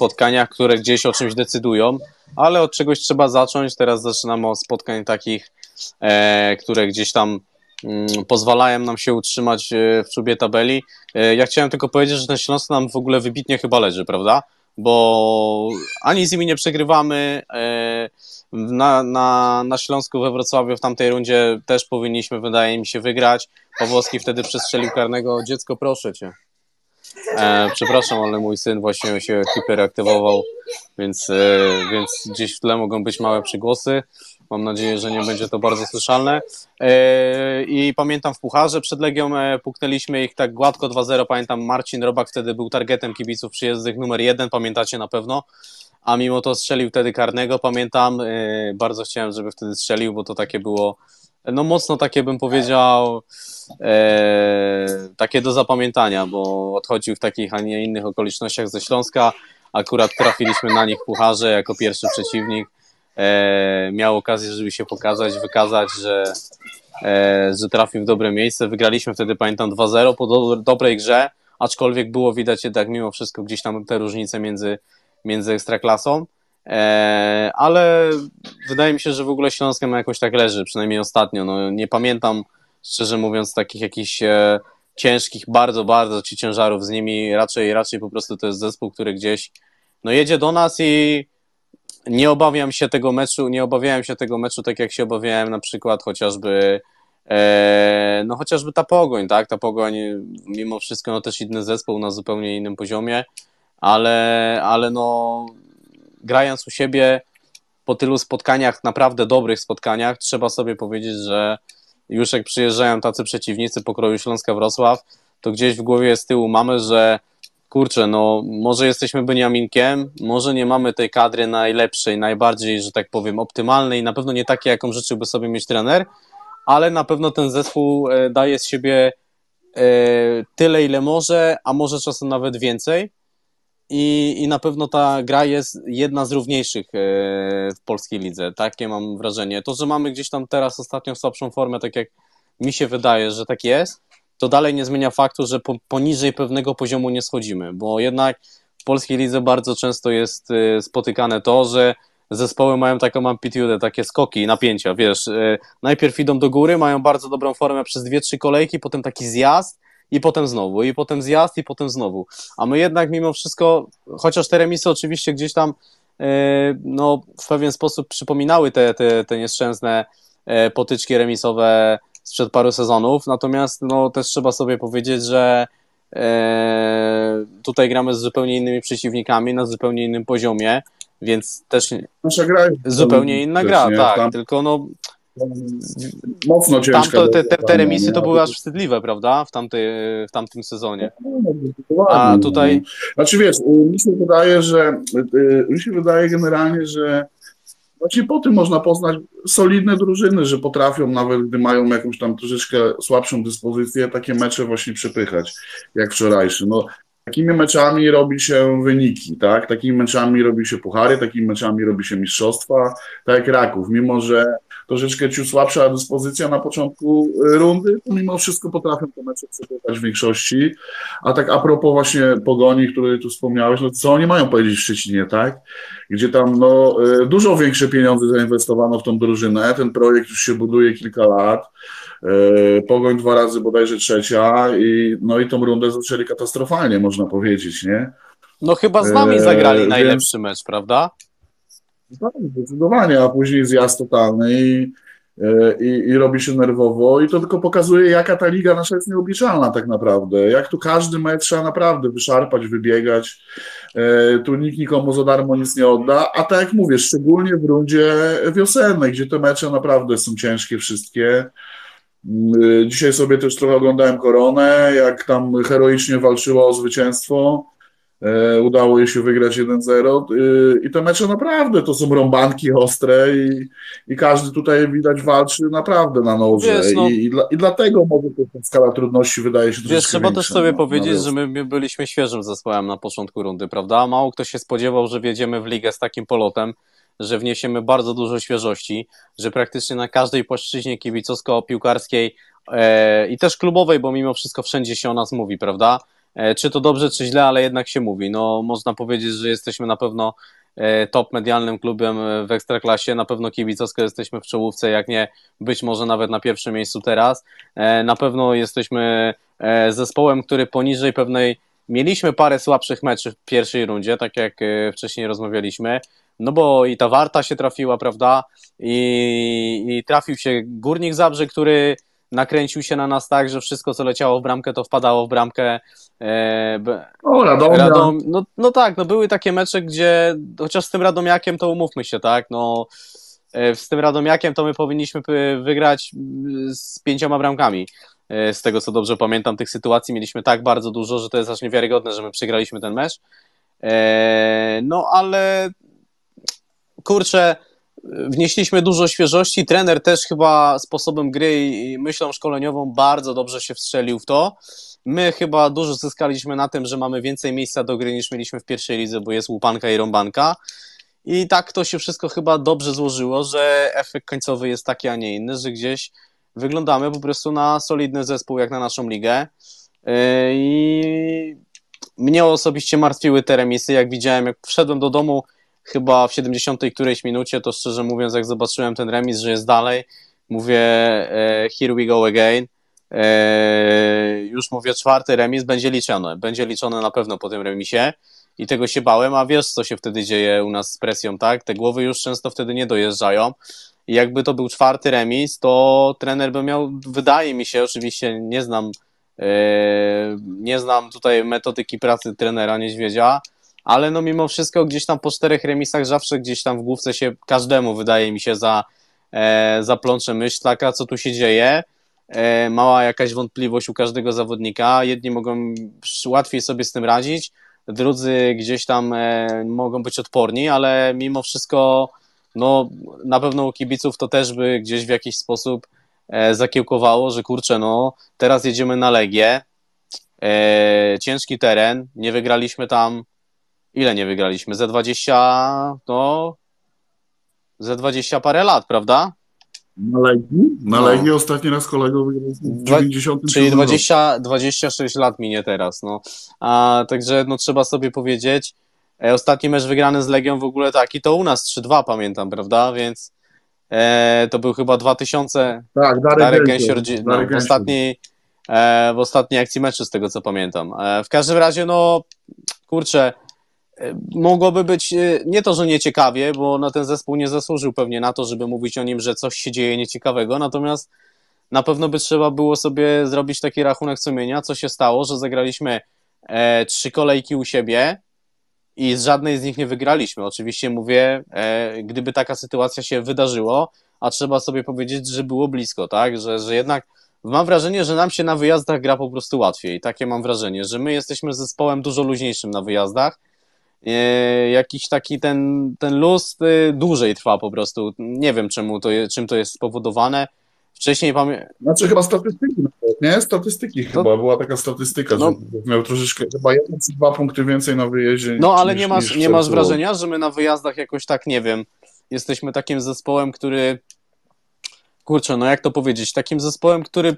spotkaniach, które gdzieś o czymś decydują, ale od czegoś trzeba zacząć. Teraz zaczynamy od spotkań takich, które gdzieś tam pozwalają nam się utrzymać w czubie tabeli. Ja chciałem tylko powiedzieć, że ten Śląsk nam w ogóle wybitnie chyba leży, prawda? Bo ani z nimi nie przegrywamy. Na Śląsku we Wrocławiu w tamtej rundzie też powinniśmy, wydaje mi się, wygrać. Pawłowski wtedy przestrzelił karnego. Dziecko, proszę cię. Przepraszam, ale mój syn właśnie się hiperaktywował, więc gdzieś w tle mogą być małe przygłosy. Mam nadzieję, że nie będzie to bardzo słyszalne. I pamiętam w Pucharze przed Legią puknęliśmy ich tak gładko 2-0. Pamiętam, Marcin Robak wtedy był targetem kibiców przyjezdnych numer 1, pamiętacie na pewno. A mimo to strzelił wtedy karnego, pamiętam. Bardzo chciałem, żeby wtedy strzelił, bo to takie było, mocno takie, bym powiedział, takie do zapamiętania, bo odchodził w takich, a nie innych okolicznościach ze Śląska. Akurat trafiliśmy na nich w Pucharze jako pierwszy przeciwnik. Miał okazję, żeby się pokazać, wykazać, że trafił w dobre miejsce. Wygraliśmy wtedy, pamiętam, 2-0 po dobrej grze, aczkolwiek było widać jednak mimo wszystko gdzieś tam te różnice między Ekstraklasą, ale wydaje mi się, że w ogóle Śląsk nam jakoś tak leży, przynajmniej ostatnio. Nie pamiętam, szczerze mówiąc, takich jakichś ciężkich, bardzo, bardzo ciężarów z nimi. Raczej po prostu to jest zespół, który gdzieś jedzie do nas i nie obawiałem się tego meczu tak, jak się obawiałem na przykład chociażby chociażby ta Pogoń, tak? Ta Pogoń mimo wszystko też inny zespół na zupełnie innym poziomie, ale grając u siebie po tylu spotkaniach, naprawdę dobrych spotkaniach, trzeba sobie powiedzieć, że już jak przyjeżdżają tacy przeciwnicy pokroju Śląska Wrocław, to gdzieś w głowie z tyłu mamy, że kurczę, może jesteśmy Beniaminkiem, może nie mamy tej kadry najlepszej, najbardziej, że tak powiem, optymalnej, na pewno nie takiej, jaką życzyłby sobie mieć trener, ale na pewno ten zespół daje z siebie tyle, ile może, a może czasem nawet więcej i na pewno ta gra jest jedna z równiejszych w polskiej lidze, takie mam wrażenie. To, że mamy gdzieś tam teraz ostatnio słabszą formę, tak jak mi się wydaje, że tak jest, to dalej nie zmienia faktu, że poniżej pewnego poziomu nie schodzimy, bo jednak w polskiej lidze bardzo często jest spotykane to, że zespoły mają taką amplitudę, takie skoki, napięcia, najpierw idą do góry, mają bardzo dobrą formę przez 2-3 kolejki, potem taki zjazd i potem znowu, i potem zjazd i potem znowu, a my jednak mimo wszystko, chociaż te remisy oczywiście gdzieś tam w pewien sposób przypominały te nieszczęsne potyczki remisowe sprzed paru sezonów, natomiast no, też trzeba sobie powiedzieć, że tutaj gramy z zupełnie innymi przeciwnikami, na zupełnie innym poziomie, więc też zupełnie inna gra, tak, tylko no mocno ciężko. Te remisy to były aż wstydliwe, prawda? W tamtym sezonie. A tutaj... Znaczy wiesz, mi się wydaje generalnie, że właśnie po tym można poznać solidne drużyny, że potrafią, nawet gdy mają jakąś tam troszeczkę słabszą dyspozycję, takie mecze właśnie przepychać, jak wczorajszy. No, takimi meczami robi się wyniki, tak? Takimi meczami robi się puchary, takimi meczami robi się mistrzostwa, tak jak Raków, mimo że troszeczkę ciut słabsza dyspozycja na początku rundy, to mimo wszystko potrafią te mecze przegrywać w większości. A tak a propos właśnie Pogoni, której tu wspomniałeś, no co oni mają powiedzieć w Szczecinie, tak? Gdzie tam no, dużo większe pieniądze zainwestowano w tą drużynę, ten projekt już się buduje kilka lat, Pogoń 2 razy bodajże 3, i tą rundę zaczęli katastrofalnie, można powiedzieć, nie? No chyba z nami zagrali najlepszy mecz, prawda? Tak, zdecydowanie, a później zjazd totalny i robi się nerwowo i to tylko pokazuje, jaka ta liga nasza jest nieobliczalna tak naprawdę, jak tu każdy mecz trzeba naprawdę wyszarpać, wybiegać, tu nikt nikomu za darmo nic nie odda, a tak jak mówię, szczególnie w rundzie wiosennej, gdzie te mecze naprawdę są ciężkie wszystkie. Dzisiaj sobie też trochę oglądałem Koronę, jak tam heroicznie walczyła o zwycięstwo. Udało jej się wygrać 1-0 i te mecze naprawdę to są rąbanki ostre i każdy tutaj widać walczy naprawdę na noże. Wiesz, no, i dlatego może ta skala trudności wydaje się troszeczkę większa. Trzeba też sobie powiedzieć, że my byliśmy świeżym zespołem na początku rundy, prawda? Mało kto się spodziewał, że wjedziemy w ligę z takim polotem, że wniesiemy bardzo dużo świeżości, że praktycznie na każdej płaszczyźnie kibicowsko-piłkarskiej i też klubowej, bo mimo wszystko wszędzie się o nas mówi, prawda? Czy to dobrze, czy źle, ale jednak się mówi. No, można powiedzieć, że jesteśmy na pewno top medialnym klubem w Ekstraklasie, na pewno kibicowsko jesteśmy w czołówce, jak nie, być może nawet na pierwszym miejscu teraz. Na pewno jesteśmy zespołem, który poniżej pewnej... Mieliśmy parę słabszych meczów w pierwszej rundzie, tak jak wcześniej rozmawialiśmy, no bo i ta Warta się trafiła, prawda, i trafił się Górnik Zabrze, który... nakręcił się na nas tak, że wszystko co leciało w bramkę to wpadało w bramkę. Radomiak. No tak, no były takie mecze, gdzie chociaż z tym Radomiakiem to umówmy się, tak, no z tym Radomiakiem to my powinniśmy wygrać z 5 bramkami. Z tego co dobrze pamiętam, tych sytuacji mieliśmy tak bardzo dużo, że to jest aż niewiarygodne, że my przegraliśmy ten mecz. No ale kurczę, wnieśliśmy dużo świeżości, trener też chyba sposobem gry i myślą szkoleniową bardzo dobrze się wstrzelił w to. My chyba dużo zyskaliśmy na tym, że mamy więcej miejsca do gry niż mieliśmy w pierwszej lidze, bo jest łupanka i rąbanka. I tak to się wszystko chyba dobrze złożyło, że efekt końcowy jest taki, a nie inny, że gdzieś wyglądamy po prostu na solidny zespół jak na naszą ligę. I mnie osobiście martwiły te remisy, jak widziałem, jak wszedłem do domu chyba w 70 którejś minucie, to szczerze mówiąc, jak zobaczyłem ten remis, że jest dalej, mówię here we go again, już mówię 4. remis, będzie liczone na pewno po tym remisie i tego się bałem, a wiesz co się wtedy dzieje u nas z presją, tak? Te głowy już często wtedy nie dojeżdżają i jakby to był 4. remis, to trener by miał, wydaje mi się, oczywiście nie znam tutaj metodyki pracy trenera Niedźwiedzia, ale no mimo wszystko gdzieś tam po 4 remisach zawsze gdzieś tam w główce się każdemu, wydaje mi się, zaplącze myśl taka, co tu się dzieje. Mała jakaś wątpliwość u każdego zawodnika. Jedni mogą łatwiej sobie z tym radzić, drudzy gdzieś tam mogą być odporni, ale mimo wszystko no na pewno u kibiców to też by gdzieś w jakiś sposób zakiełkowało, że kurczę, no teraz jedziemy na Legię. Ciężki teren, nie wygraliśmy tam. Ile nie wygraliśmy? Ze 20 parę lat, prawda? Na Legii ostatni raz kolego wygraliśmy w 97. Czyli 26 lat minie teraz. No. A, także no, trzeba sobie powiedzieć, ostatni mecz wygrany z Legią w ogóle taki, to u nas 3-2 pamiętam, prawda? Więc to był chyba 2000. Tak, Darek Gęsior. No, w ostatniej akcji meczu z tego co pamiętam. W każdym razie, no kurczę, mogłoby być nie to, że nieciekawie, bo ten zespół nie zasłużył pewnie na to, żeby mówić o nim, że coś się dzieje nieciekawego, natomiast Na pewno by trzeba było sobie zrobić taki rachunek sumienia, co się stało, że zagraliśmy 3 kolejki u siebie i z żadnej z nich nie wygraliśmy. Oczywiście mówię, gdyby taka sytuacja się wydarzyła, a trzeba sobie powiedzieć, że było blisko, tak? Że jednak mam wrażenie, że nam się na wyjazdach gra po prostu łatwiej. Takie mam wrażenie, że my jesteśmy zespołem dużo luźniejszym na wyjazdach. Jakiś taki ten luz dłużej trwa po prostu. Nie wiem, czym to jest spowodowane. Wcześniej pamiętam... Znaczy chyba statystyki, nie? Statystyki to... chyba, była taka statystyka, no... że miał troszeczkę chyba 1 czy 2 punkty więcej na wyjeździe. No ale nie masz wrażenia, że my na wyjazdach jakoś tak, nie wiem, jesteśmy takim zespołem, który... Kurczę, no jak to powiedzieć? Takim zespołem, który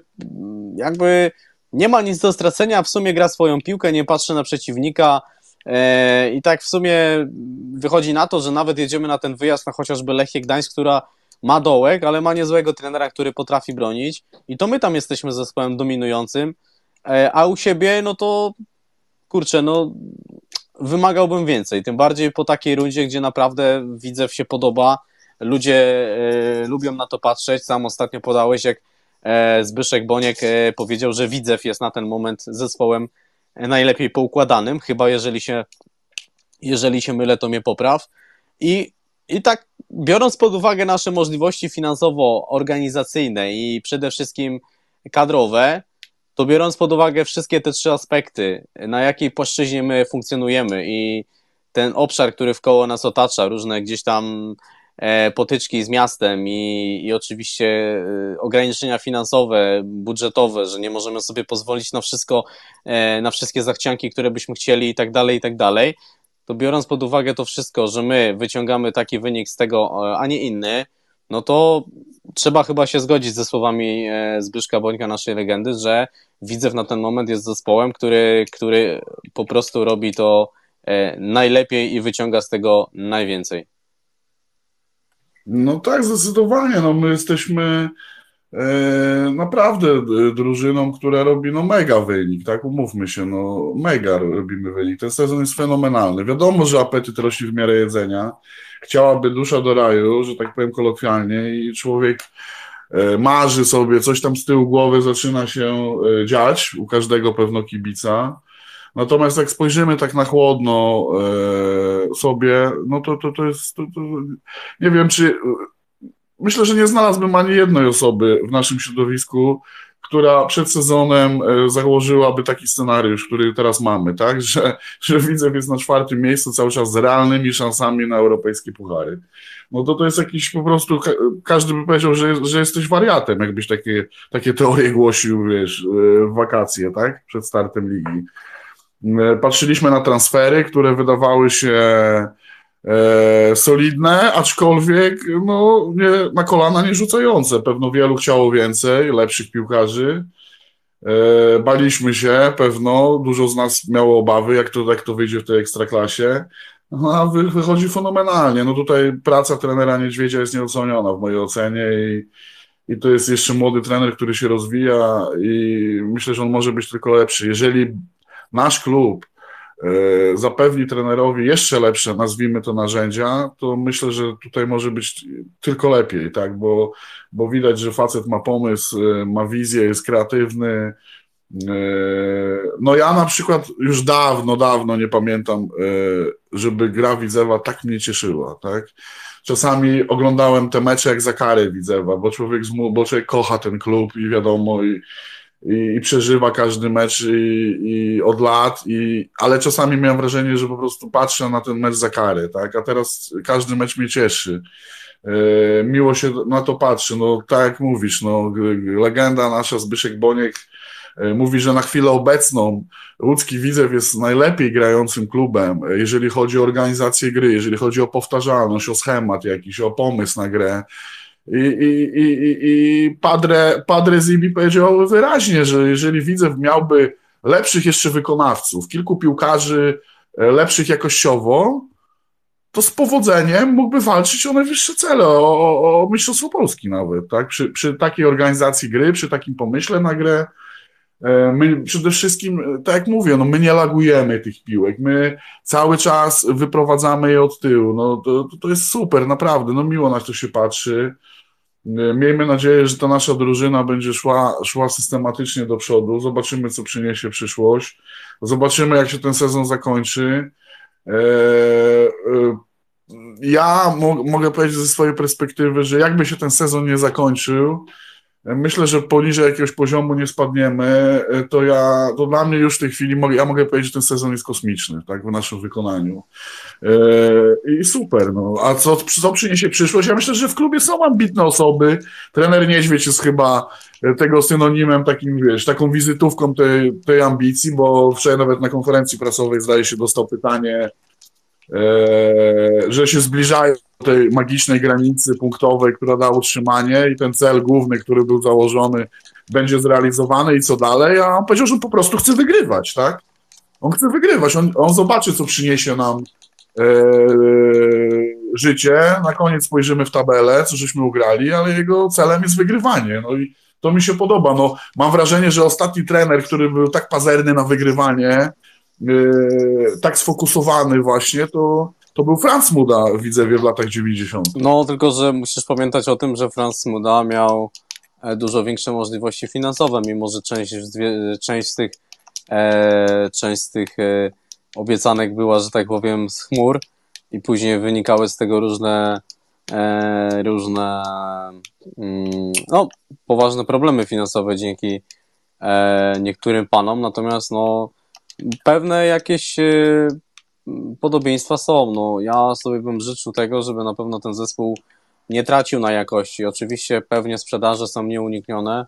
jakby nie ma nic do stracenia, w sumie gra swoją piłkę, nie patrzy na przeciwnika i tak w sumie wychodzi na to, że nawet jedziemy na ten wyjazd na chociażby Lechię Gdańsk, która ma dołek, ale ma niezłego trenera, który potrafi bronić i to my tam jesteśmy zespołem dominującym, a u siebie no to kurczę, no wymagałbym więcej, tym bardziej po takiej rundzie, gdzie naprawdę Widzew się podoba, ludzie lubią na to patrzeć, sam ostatnio podałeś, jak Zbyszek Boniek powiedział, że Widzew jest na ten moment zespołem najlepiej poukładanym, chyba jeżeli się mylę, to mnie popraw. I tak biorąc pod uwagę nasze możliwości finansowo-organizacyjne i przede wszystkim kadrowe, to biorąc pod uwagę wszystkie te 3 aspekty, na jakiej płaszczyźnie my funkcjonujemy i ten obszar, który wkoło nas otacza, różne gdzieś tam potyczki z miastem i oczywiście ograniczenia finansowe, budżetowe, że nie możemy sobie pozwolić na wszystko, na wszystkie zachcianki, które byśmy chcieli i tak dalej, to biorąc pod uwagę to wszystko, że my wyciągamy taki wynik z tego, a nie inny, no to trzeba chyba się zgodzić ze słowami Zbyszka Bońka, naszej legendy, że Widzew na ten moment jest zespołem, który po prostu robi to najlepiej i wyciąga z tego najwięcej. No tak, zdecydowanie. No my jesteśmy naprawdę drużyną, która robi no mega wynik, tak? Umówmy się, no mega robimy wynik. Ten sezon jest fenomenalny. Wiadomo, że apetyt rośnie w miarę jedzenia. Chciałaby dusza do raju, że tak powiem kolokwialnie, i człowiek marzy sobie, coś tam z tyłu głowy zaczyna się dziać, u każdego pewno kibica. Natomiast jak spojrzymy tak na chłodno sobie, no to jest... nie wiem, czy... Myślę, że nie znalazłbym ani jednej osoby w naszym środowisku, która przed sezonem założyłaby taki scenariusz, który teraz mamy, tak? Że Widzew jest na 4. miejscu cały czas z realnymi szansami na europejskie puchary. No to jest jakiś po prostu, każdy by powiedział, że jesteś wariatem, jakbyś takie teorie głosił, wiesz, w wakacje, tak? Przed startem ligi. Patrzyliśmy na transfery, które wydawały się solidne, aczkolwiek no, nie, na kolana nie rzucające. Pewno wielu chciało więcej, lepszych piłkarzy. Baliśmy się, pewno dużo z nas miało obawy, jak to wyjdzie w tej Ekstraklasie. No, a wychodzi fenomenalnie. No tutaj praca trenera Niedźwiedzia jest nieoceniona w mojej ocenie i to jest jeszcze młody trener, który się rozwija i myślę, że on może być tylko lepszy. Jeżeli nasz klub zapewni trenerowi jeszcze lepsze, nazwijmy to, narzędzia, to myślę, że tutaj może być tylko lepiej, tak? Bo widać, że facet ma pomysł, ma wizję, jest kreatywny. No ja na przykład już dawno nie pamiętam, żeby gra Widzewa tak mnie cieszyła, tak? Czasami oglądałem te mecze jak za karę Widzewa, bo człowiek kocha ten klub i wiadomo, i przeżywa każdy mecz i od lat, ale czasami miałem wrażenie, że po prostu patrzę na ten mecz za karę, tak? A teraz każdy mecz mnie cieszy. Miło się na to patrzy. No tak jak mówisz, no, legenda nasza Zbyszek Boniek mówi, że na chwilę obecną łódzki Widzew jest najlepiej grającym klubem, jeżeli chodzi o organizację gry, jeżeli chodzi o powtarzalność, o schemat jakiś, o pomysł na grę. I Padre Zibi powiedział wyraźnie, że jeżeli Widzew miałby lepszych jeszcze wykonawców, kilku piłkarzy lepszych jakościowo, to z powodzeniem mógłby walczyć o najwyższe cele, o mistrzostwo Polski nawet, tak? Przy takiej organizacji gry, przy takim pomyśle na grę. My przede wszystkim, tak jak mówię, no my nie lagujemy tych piłek, my cały czas wyprowadzamy je od tyłu, no to jest super, naprawdę, no miło na to się patrzy. Miejmy nadzieję, że ta nasza drużyna będzie szła systematycznie do przodu. Zobaczymy, co przyniesie przyszłość. Zobaczymy, jak się ten sezon zakończy. Ja mogę powiedzieć ze swojej perspektywy, że jakby się ten sezon nie zakończył, myślę, że poniżej jakiegoś poziomu nie spadniemy, to dla mnie już w tej chwili mogę powiedzieć, że ten sezon jest kosmiczny, tak, w naszym wykonaniu. I super, no. A co przyniesie przyszłość? Ja myślę, że w klubie są ambitne osoby. Trener Niedźwiedź jest chyba tego synonimem, takim, wiesz, taką wizytówką tej ambicji, bo wczoraj nawet na konferencji prasowej, zdaje się, dostał pytanie, że się zbliżają do tej magicznej granicy punktowej, która da utrzymanie i ten cel główny, który był założony, będzie zrealizowany i co dalej, a on powiedział, że on po prostu chce wygrywać, tak? On chce wygrywać, on zobaczy, co przyniesie nam życie, na koniec spojrzymy w tabelę, co żeśmy ugrali, ale jego celem jest wygrywanie, no i to mi się podoba, no mam wrażenie, że ostatni trener, który był tak pazerny na wygrywanie, tak sfokusowany właśnie, to był Franz Muda w Widzewie w latach 90. No, tylko że musisz pamiętać o tym, że Franz Muda miał dużo większe możliwości finansowe, mimo że część z tych obiecanek była, że tak powiem, z chmur i później wynikały z tego różne poważne problemy finansowe dzięki niektórym panom, natomiast no pewne jakieś podobieństwa są. No, ja sobie bym życzył tego, żeby na pewno ten zespół nie tracił na jakości. Oczywiście pewnie sprzedaże są nieuniknione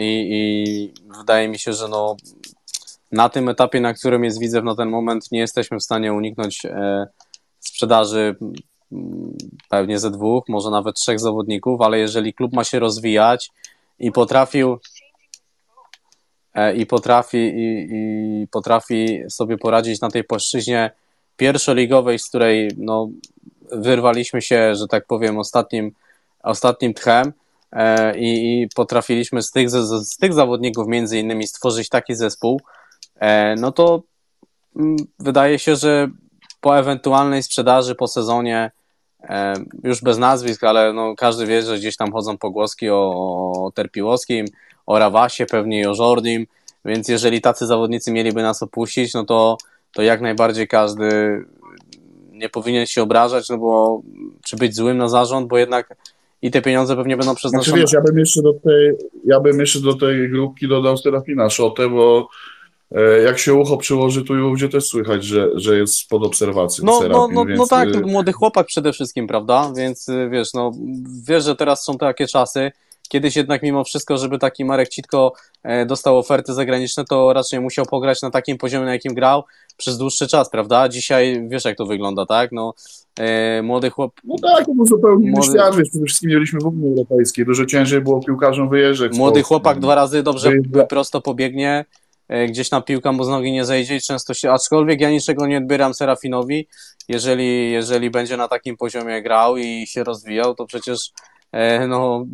i wydaje mi się, że no, na tym etapie, na którym jest Widzew na ten moment, nie jesteśmy w stanie uniknąć sprzedaży pewnie ze 2, może nawet 3 zawodników, ale jeżeli klub ma się rozwijać i potrafi sobie poradzić na tej płaszczyźnie pierwszoligowej, z której no, wyrwaliśmy się, że tak powiem, ostatnim tchem i potrafiliśmy z tych zawodników między innymi stworzyć taki zespół, no to wydaje się, że po ewentualnej sprzedaży po sezonie, już bez nazwisk, ale no, każdy wie, że gdzieś tam chodzą pogłoski o Terpiłowskim, o Rawasie, pewnie o Jordim, więc jeżeli tacy zawodnicy mieliby nas opuścić, no to jak najbardziej każdy nie powinien się obrażać, no bo czy być złym na zarząd, bo jednak i te pieniądze pewnie będą przeznaczone. Znaczy wiesz, ja bym jeszcze do tej grupki dodał Serafina Szotę, bo jak się ucho przyłoży tu i ówdzie, też słychać, że jest pod obserwacją. No, tak, to młody chłopak przede wszystkim, prawda? Więc wiesz, no wiesz, że teraz są takie czasy. Kiedyś jednak mimo wszystko, żeby taki Marek Citko dostał oferty zagraniczne, to raczej musiał pograć na takim poziomie, na jakim grał przez dłuższy czas, prawda? Dzisiaj wiesz, jak to wygląda, tak? No, młody chłop... No tak, to był zupełnie świat, wiesz, przede wszystkim mieliśmy w Unii Europejskiej, dużo ciężej było piłkarzom wyjeżdżać. Młody chłopak 2 razy dobrze prosto pobiegnie, gdzieś na piłkę mu z nogi nie zejdzie i często się... Aczkolwiek ja niczego nie odbieram Serafinowi, jeżeli będzie na takim poziomie grał i się rozwijał, to przecież... no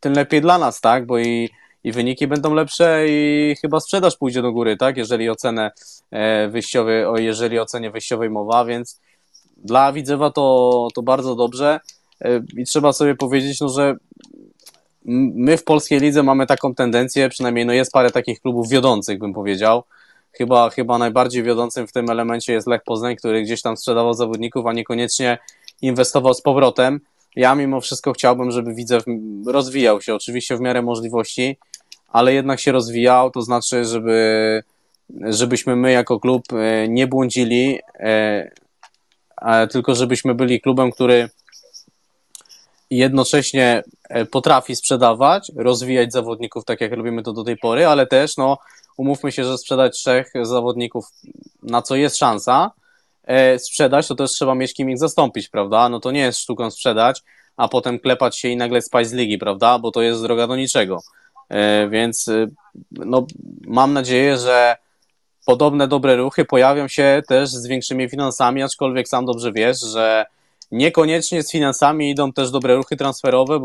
tym lepiej dla nas, tak, bo i wyniki będą lepsze i chyba sprzedaż pójdzie do góry, tak, jeżeli o cenie wyjściowej mowa, więc dla Widzewa to bardzo dobrze i trzeba sobie powiedzieć, no, że my w polskiej lidze mamy taką tendencję, przynajmniej no, jest parę takich klubów wiodących, bym powiedział, chyba najbardziej wiodącym w tym elemencie jest Lech Poznań, który gdzieś tam sprzedawał zawodników, a niekoniecznie inwestował z powrotem. Ja mimo wszystko chciałbym, żeby Widzew rozwijał się, oczywiście w miarę możliwości, ale jednak się rozwijał, to znaczy, żebyśmy my jako klub nie błądzili, tylko żebyśmy byli klubem, który jednocześnie potrafi sprzedawać, rozwijać zawodników, tak jak robimy to do tej pory, ale też, no, umówmy się, że sprzedać 3 zawodników, na co jest szansa, sprzedać, to też trzeba mieć kim ich zastąpić, prawda? No to nie jest sztuką sprzedać, a potem klepać się i nagle spaść z ligi, prawda? Bo to jest droga do niczego. Więc no, mam nadzieję, że podobne dobre ruchy pojawią się też z większymi finansami, aczkolwiek sam dobrze wiesz, że niekoniecznie z finansami idą też dobre ruchy transferowe,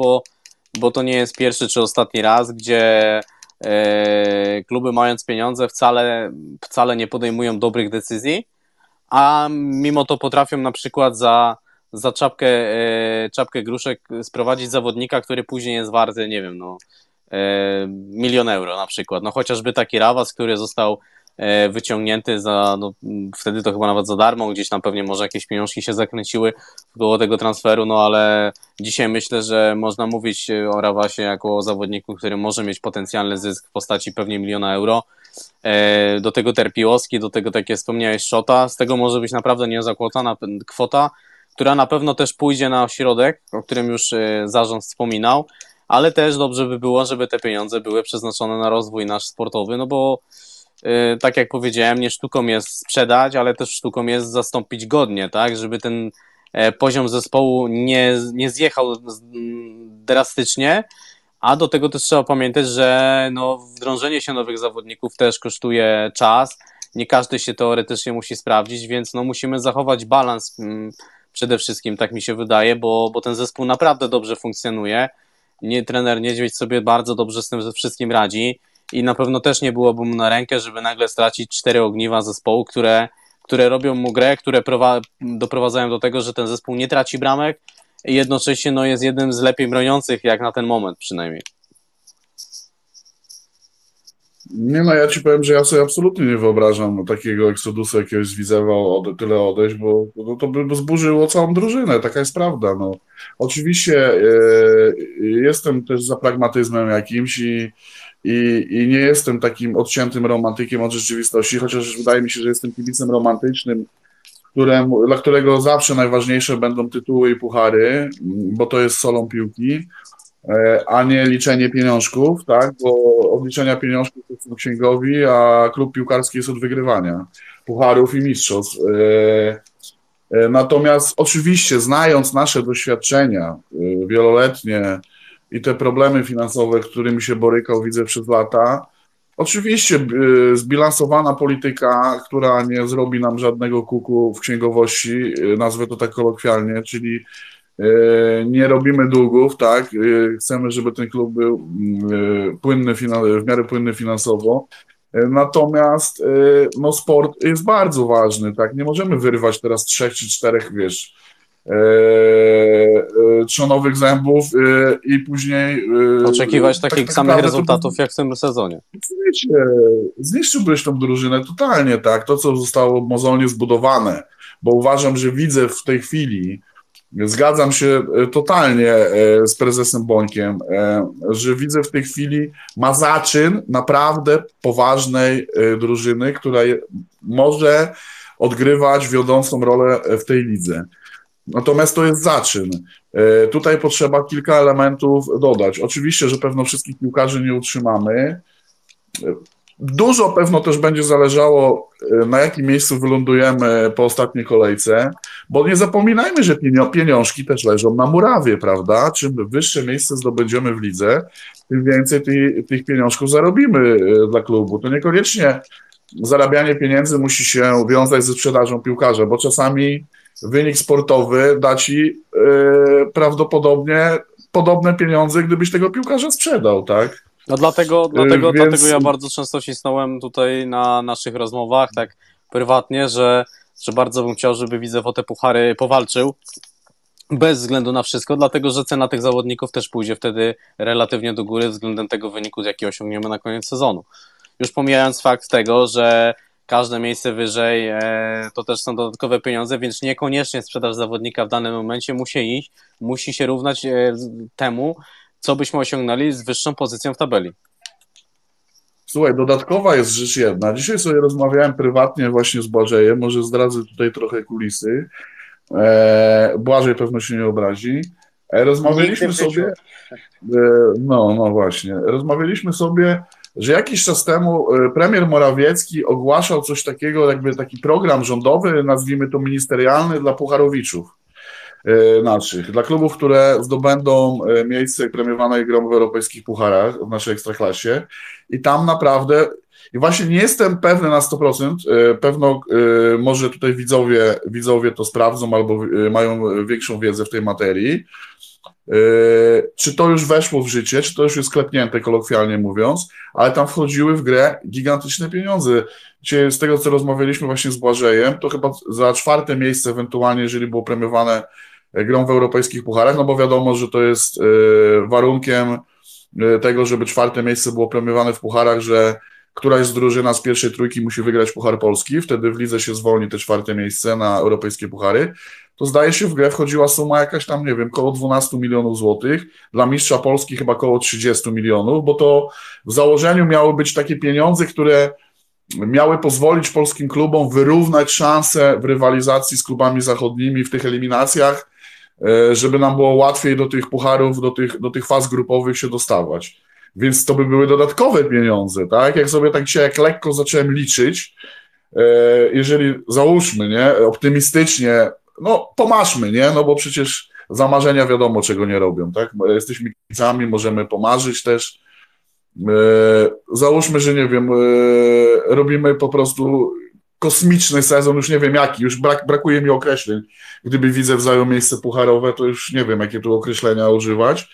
bo to nie jest pierwszy czy ostatni raz, gdzie kluby mając pieniądze wcale nie podejmują dobrych decyzji, a mimo to potrafią na przykład za za czapkę gruszek sprowadzić zawodnika, który później jest warty, nie wiem, no, 1 000 000 euro na przykład. No chociażby taki Rawas, który został wyciągnięty za, no wtedy to chyba nawet za darmo, gdzieś tam pewnie może jakieś pieniążki się zakręciły koło tego transferu, no ale dzisiaj myślę, że można mówić o Rawasie jako o zawodniku, który może mieć potencjalny zysk w postaci pewnie 1 000 000 euro. Do tego Terpiłowski, do tego, tak jak wspomniałeś, Szota, z tego może być naprawdę niezakłócona kwota, która na pewno też pójdzie na ośrodek, o którym już zarząd wspominał, ale też dobrze by było, żeby te pieniądze były przeznaczone na rozwój nasz sportowy, no bo tak jak powiedziałem, nie sztuką jest sprzedać, ale też sztuką jest zastąpić godnie, tak, żeby ten poziom zespołu nie zjechał drastycznie, a do tego też trzeba pamiętać, że no, wdrążenie się nowych zawodników też kosztuje czas, nie każdy się teoretycznie musi sprawdzić, więc no, musimy zachować balans przede wszystkim, tak mi się wydaje, bo ten zespół naprawdę dobrze funkcjonuje, trener Niedźwiedź sobie bardzo dobrze z tym wszystkim radzi i na pewno też nie byłoby mu na rękę, żeby nagle stracić 4 ogniwa zespołu, które robią mu grę, które doprowadzają do tego, że ten zespół nie traci bramek i jednocześnie no, jest jednym z lepiej broniących, jak na ten moment przynajmniej. Nie no, ja ci powiem, że ja sobie absolutnie nie wyobrażam takiego eksodusu jakiegoś z Widzewa tyle odejść, bo to by zburzyło całą drużynę, taka jest prawda. No. Oczywiście jestem też za pragmatyzmem jakimś i nie jestem takim odciętym romantykiem od rzeczywistości, chociaż wydaje mi się, że jestem kibicem romantycznym, dla którego zawsze najważniejsze będą tytuły i puchary, bo to jest solą piłki, a nie liczenie pieniążków, tak? Bo od liczenia pieniążków są księgowi, a klub piłkarski jest od wygrywania pucharów i mistrzostw. Natomiast oczywiście, znając nasze doświadczenia wieloletnie i te problemy finansowe, którymi się borykał, widzę, przez lata, oczywiście zbilansowana polityka, która nie zrobi nam żadnego kuku w księgowości, nazwę to tak kolokwialnie, czyli nie robimy długów, tak? Chcemy, żeby ten klub był płynny, w miarę płynny finansowo. Natomiast no, sport jest bardzo ważny, tak? Nie możemy wyrwać teraz 3 czy 4, wiesz, trzonowych zębów i później oczekiwać takich samych rezultatów jak w tym sezonie. Oczywiście, zniszczyłbyś tą drużynę totalnie, tak? To, co zostało mozolnie zbudowane, bo uważam, że widzę w tej chwili, zgadzam się totalnie z prezesem Bońkiem, że widzę w tej chwili ma zaczyn naprawdę poważnej drużyny, która może odgrywać wiodącą rolę w tej lidze. Natomiast to jest zaczyn. Tutaj potrzeba kilka elementów dodać. Oczywiście, że pewno wszystkich piłkarzy nie utrzymamy. Dużo pewno też będzie zależało, na jakim miejscu wylądujemy po ostatniej kolejce, bo nie zapominajmy, że pieniążki też leżą na murawie, prawda? Czym wyższe miejsce zdobędziemy w lidze, tym więcej tych pieniążków zarobimy dla klubu. To niekoniecznie zarabianie pieniędzy musi się wiązać ze sprzedażą piłkarza, bo czasami wynik sportowy da ci prawdopodobnie podobne pieniądze, gdybyś tego piłkarza sprzedał, tak? No dlatego ja bardzo często cisnąłem tutaj na naszych rozmowach, tak prywatnie, że bardzo bym chciał, żeby Widzew o te puchary powalczył, bez względu na wszystko, dlatego że cena tych zawodników też pójdzie wtedy relatywnie do góry względem tego wyniku, jaki osiągniemy na koniec sezonu. Już pomijając fakt tego, że każde miejsce wyżej to też są dodatkowe pieniądze, więc niekoniecznie sprzedaż zawodnika w danym momencie musi się równać temu, co byśmy osiągnęli z wyższą pozycją w tabeli. Słuchaj, dodatkowa jest rzecz jedna. Dzisiaj sobie rozmawiałem prywatnie właśnie z Błażejem, może zdradzę tutaj trochę kulisy. Błażej pewno się nie obrazi. Rozmawialiśmy sobie... No właśnie. Rozmawialiśmy sobie, że jakiś czas temu premier Morawiecki ogłaszał coś takiego, jakby taki program rządowy, nazwijmy to ministerialny, dla pucharowiczów naszych, dla klubów, które zdobędą miejsce premiowane grą w europejskich pucharach w naszej Ekstraklasie. I tam naprawdę, i właśnie nie jestem pewny na 100%, pewno może tutaj widzowie to sprawdzą albo mają większą wiedzę w tej materii, czy to już weszło w życie, czy to już jest klepnięte, kolokwialnie mówiąc, ale tam wchodziły w grę gigantyczne pieniądze. Dzisiaj z tego, co rozmawialiśmy właśnie z Błażejem, to chyba za 4. miejsce ewentualnie, jeżeli było premiowane grą w europejskich pucharach, no bo wiadomo, że to jest warunkiem tego, żeby czwarte miejsce było premiowane w pucharach, że któraś z drużyna z pierwszej trójki musi wygrać Puchar Polski, wtedy w lidze się zwolni te czwarte miejsce na europejskie puchary, to zdaje się w grę wchodziła suma jakaś tam, nie wiem, koło 12 milionów złotych, dla mistrza Polski chyba koło 30 milionów, bo to w założeniu miały być takie pieniądze, które miały pozwolić polskim klubom wyrównać szanse w rywalizacji z klubami zachodnimi w tych eliminacjach, żeby nam było łatwiej do tych pucharów, do tych faz grupowych się dostawać. Więc to by były dodatkowe pieniądze, tak? Jak sobie tak dzisiaj, jak lekko zacząłem liczyć, jeżeli załóżmy, nie, optymistycznie, no pomaszmy, nie, no bo przecież za marzenia wiadomo, czego nie robią, tak? Jesteśmy kibicami, możemy pomarzyć też. Załóżmy, że nie wiem, robimy po prostu kosmiczny sezon, już nie wiem jaki, już brakuje mi określeń. Gdyby Widzew zajął miejsce pucharowe, to już nie wiem, jakie tu określenia używać.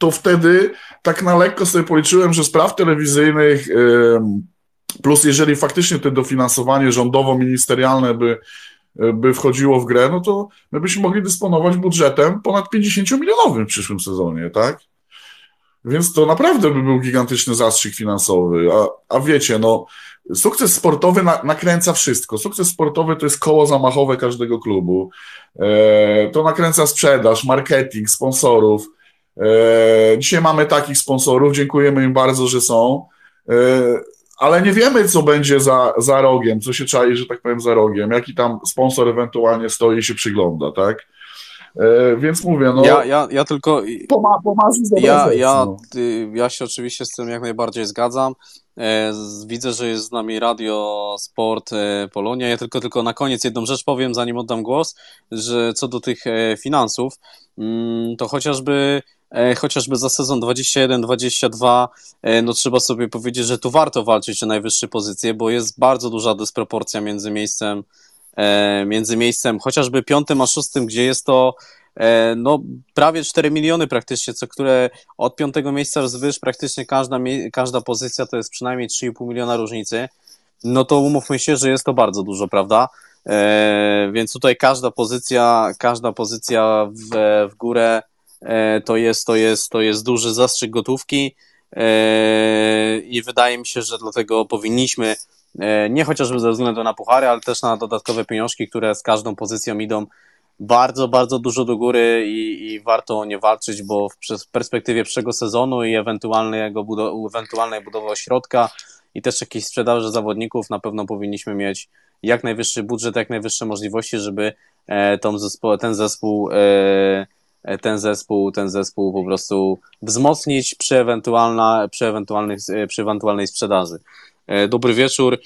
To wtedy tak na lekko sobie policzyłem, że z praw telewizyjnych, plus jeżeli faktycznie to dofinansowanie rządowo-ministerialne by wchodziło w grę, no to my byśmy mogli dysponować budżetem ponad 50 milionowym w przyszłym sezonie, tak? Więc to naprawdę by był gigantyczny zastrzyk finansowy, a wiecie, no sukces sportowy nakręca wszystko. Sukces sportowy to jest koło zamachowe każdego klubu. To nakręca sprzedaż, marketing, sponsorów. Dzisiaj mamy takich sponsorów, dziękujemy im bardzo, że są, ale nie wiemy, co będzie za rogiem, co się czai, że tak powiem, za rogiem, jaki tam sponsor ewentualnie stoi i się przygląda, tak? Więc mówię, no... Ja tylko... Ja się oczywiście z tym jak najbardziej zgadzam. Widzę, że jest z nami Radio Sport Polonia. Ja tylko na koniec jedną rzecz powiem, zanim oddam głos, że co do tych finansów, to chociażby za sezon 21-22 no trzeba sobie powiedzieć, że tu warto walczyć o najwyższe pozycje, bo jest bardzo duża dysproporcja między miejscem chociażby 5. a 6., gdzie jest to no prawie 4 miliony praktycznie, co które od 5. miejsca wzwyż praktycznie każda pozycja to jest przynajmniej 3,5 miliona różnicy, no to umówmy się, że jest to bardzo dużo, prawda? Więc tutaj każda pozycja w górę to jest duży zastrzyk gotówki i wydaje mi się, że dlatego powinniśmy nie chociażby ze względu na puchary, ale też na dodatkowe pieniążki, które z każdą pozycją idą bardzo, bardzo dużo do góry i warto o nie walczyć, bo w perspektywie przyszłego sezonu i ewentualnej budowy ośrodka i też jakiejś sprzedaży zawodników na pewno powinniśmy mieć jak najwyższy budżet, jak najwyższe możliwości, żeby ten zespół po prostu wzmocnić przy ewentualnej sprzedaży. Dobry wieczór,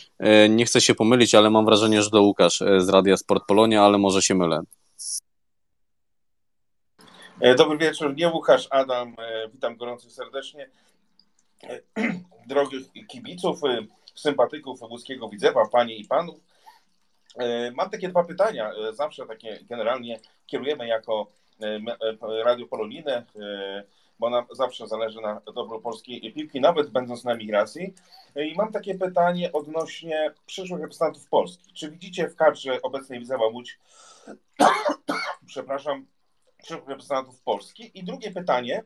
nie chcę się pomylić, ale mam wrażenie, że to Łukasz z Radia Sport Polonia, ale może się mylę. Dobry wieczór, nie Łukasz, Adam, witam gorąco serdecznie. Drogich kibiców, sympatyków łódzkiego Widzewa, panie i panów. Mam takie dwa pytania, zawsze takie generalnie kierujemy jako Radio Poloninę, bo nam zawsze zależy na dobro polskiej piłki, nawet będąc na migracji. I mam takie pytanie odnośnie przyszłych reprezentantów Polski. Czy widzicie w kadrze obecnej Widzewa Łódź przyszłych reprezentantów Polski? I drugie pytanie,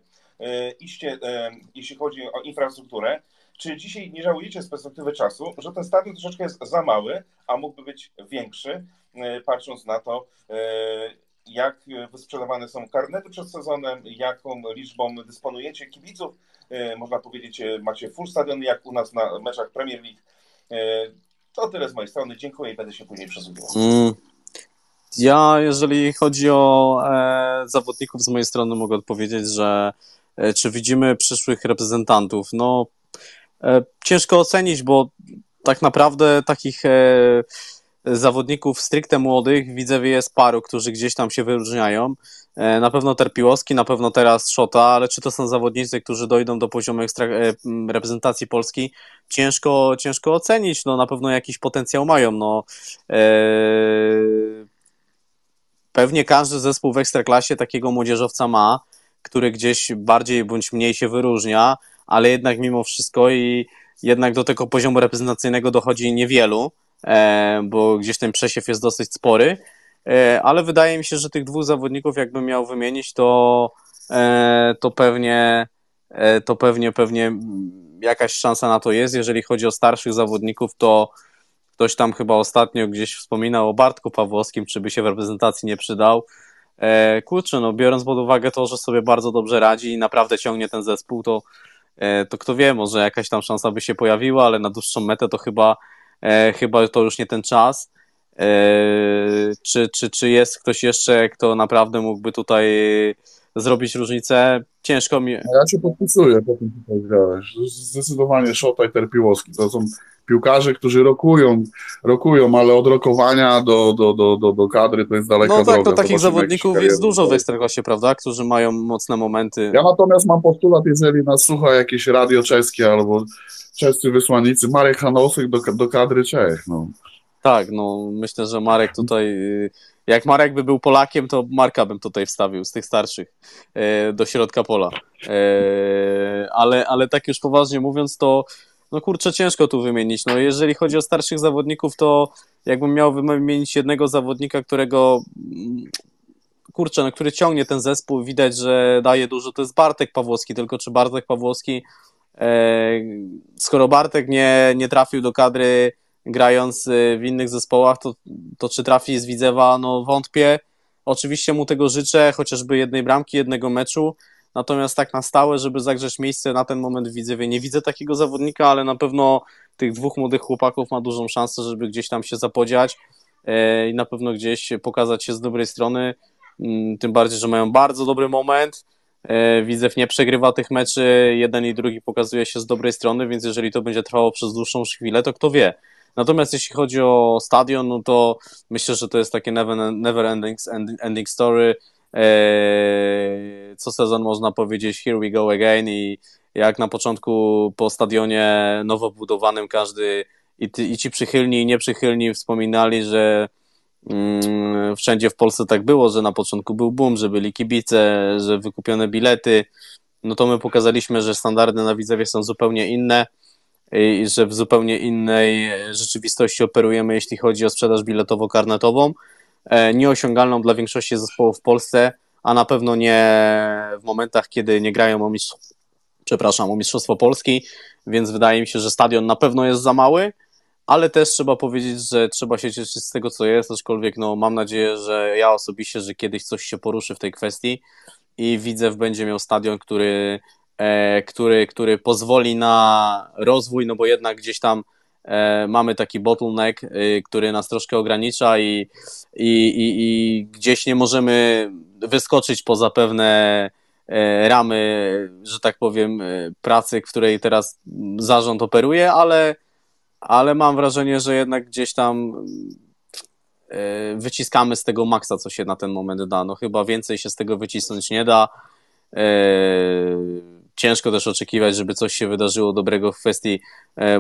jeśli chodzi o infrastrukturę, czy dzisiaj nie żałujecie z perspektywy czasu, że ten stadion troszeczkę jest za mały, a mógłby być większy, patrząc na to, jak wysprzedawane są karnety przed sezonem, jaką liczbą dysponujecie kibiców, można powiedzieć, macie full stadion, jak u nas na meczach Premier League. To tyle z mojej strony, dziękuję i będę się później przesłuchiwał. Ja, jeżeli chodzi o zawodników, z mojej strony mogę odpowiedzieć, że czy widzimy przyszłych reprezentantów? No, ciężko ocenić, bo tak naprawdę takich... zawodników stricte młodych, widzę, jest paru, którzy gdzieś tam się wyróżniają. Na pewno Terpiłowski, na pewno teraz Szota, ale czy to są zawodnicy, którzy dojdą do poziomu reprezentacji Polski? Ciężko ocenić, no na pewno jakiś potencjał mają. No. Pewnie każdy zespół w Ekstraklasie takiego młodzieżowca ma, który gdzieś bardziej bądź mniej się wyróżnia, ale jednak mimo wszystko i jednak do tego poziomu reprezentacyjnego dochodzi niewielu, bo gdzieś ten przesiew jest dosyć spory, ale wydaje mi się, że tych dwóch zawodników jakbym miał wymienić, to pewnie jakaś szansa na to jest. Jeżeli chodzi o starszych zawodników, to ktoś tam chyba ostatnio gdzieś wspominał o Bartku Pawłowskim, czy by się w reprezentacji nie przydał. Kurczę, no biorąc pod uwagę to, że sobie bardzo dobrze radzi i naprawdę ciągnie ten zespół, to kto wie, może jakaś tam szansa by się pojawiła, ale na dłuższą metę to chyba to już nie ten czas. Czy jest ktoś jeszcze, kto naprawdę mógłby tutaj zrobić różnicę? Ciężko mi... Ja się podpisuję po tym, co powiedziałeś. Zdecydowanie Szota i Terpiłowski. To są piłkarze, którzy rokują, ale od rokowania do kadry to jest daleko droga. No tak, to takich zawodników jest dużo w Ekstraklasie, prawda? Którzy mają mocne momenty. Ja natomiast mam postulat, jeżeli nas słucha jakieś radio czeskie albo czescy wysłannicy, Marek Hanosek do kadry Czech. No. Tak, no myślę, że Marek tutaj... Jak Marek by był Polakiem, to Marka bym tutaj wstawił z tych starszych do środka pola. Ale tak już poważnie mówiąc, to no kurczę, ciężko tu wymienić. No jeżeli chodzi o starszych zawodników, to jakbym miał wymienić jednego zawodnika, który ciągnie ten zespół, widać, że daje dużo, to jest Bartek Pawłowski. Tylko czy Bartek Pawłowski, skoro Bartek nie trafił do kadry grając w innych zespołach, to czy trafi z Widzewa? No wątpię. Oczywiście mu tego życzę, chociażby jednej bramki, jednego meczu, natomiast tak na stałe, żeby zagrzeć miejsce na ten moment w Widzewie. Nie widzę takiego zawodnika, ale na pewno tych dwóch młodych chłopaków ma dużą szansę, żeby gdzieś tam się zapodziać i na pewno gdzieś pokazać się z dobrej strony, tym bardziej, że mają bardzo dobry moment. Widzew nie przegrywa tych meczy, jeden i drugi pokazuje się z dobrej strony, więc jeżeli to będzie trwało przez dłuższą chwilę, to kto wie. Natomiast jeśli chodzi o stadion, no to myślę, że to jest takie never ending story. Co sezon można powiedzieć here we go again i jak na początku po stadionie nowo budowanym każdy i ci przychylni i nieprzychylni wspominali, że wszędzie w Polsce tak było, że na początku był boom, że byli kibice, że wykupione bilety. No to my pokazaliśmy, że standardy na Widzewie są zupełnie inne i że w zupełnie innej rzeczywistości operujemy, jeśli chodzi o sprzedaż biletowo-karnetową, nieosiągalną dla większości zespołów w Polsce, a na pewno nie w momentach, kiedy nie grają o Mistrzostwo Polski, więc wydaje mi się, że stadion na pewno jest za mały, ale też trzeba powiedzieć, że trzeba się cieszyć z tego, co jest, aczkolwiek no, mam nadzieję, że ja osobiście, że kiedyś coś się poruszy w tej kwestii i Widzew będzie miał stadion, który pozwoli na rozwój, no bo jednak gdzieś tam mamy taki bottleneck, który nas troszkę ogranicza i gdzieś nie możemy wyskoczyć poza pewne ramy, że tak powiem, pracy, w której teraz zarząd operuje, ale mam wrażenie, że jednak gdzieś tam wyciskamy z tego maksa, co się na ten moment da. No chyba więcej się z tego wycisnąć nie da. Ciężko też oczekiwać, żeby coś się wydarzyło dobrego w kwestii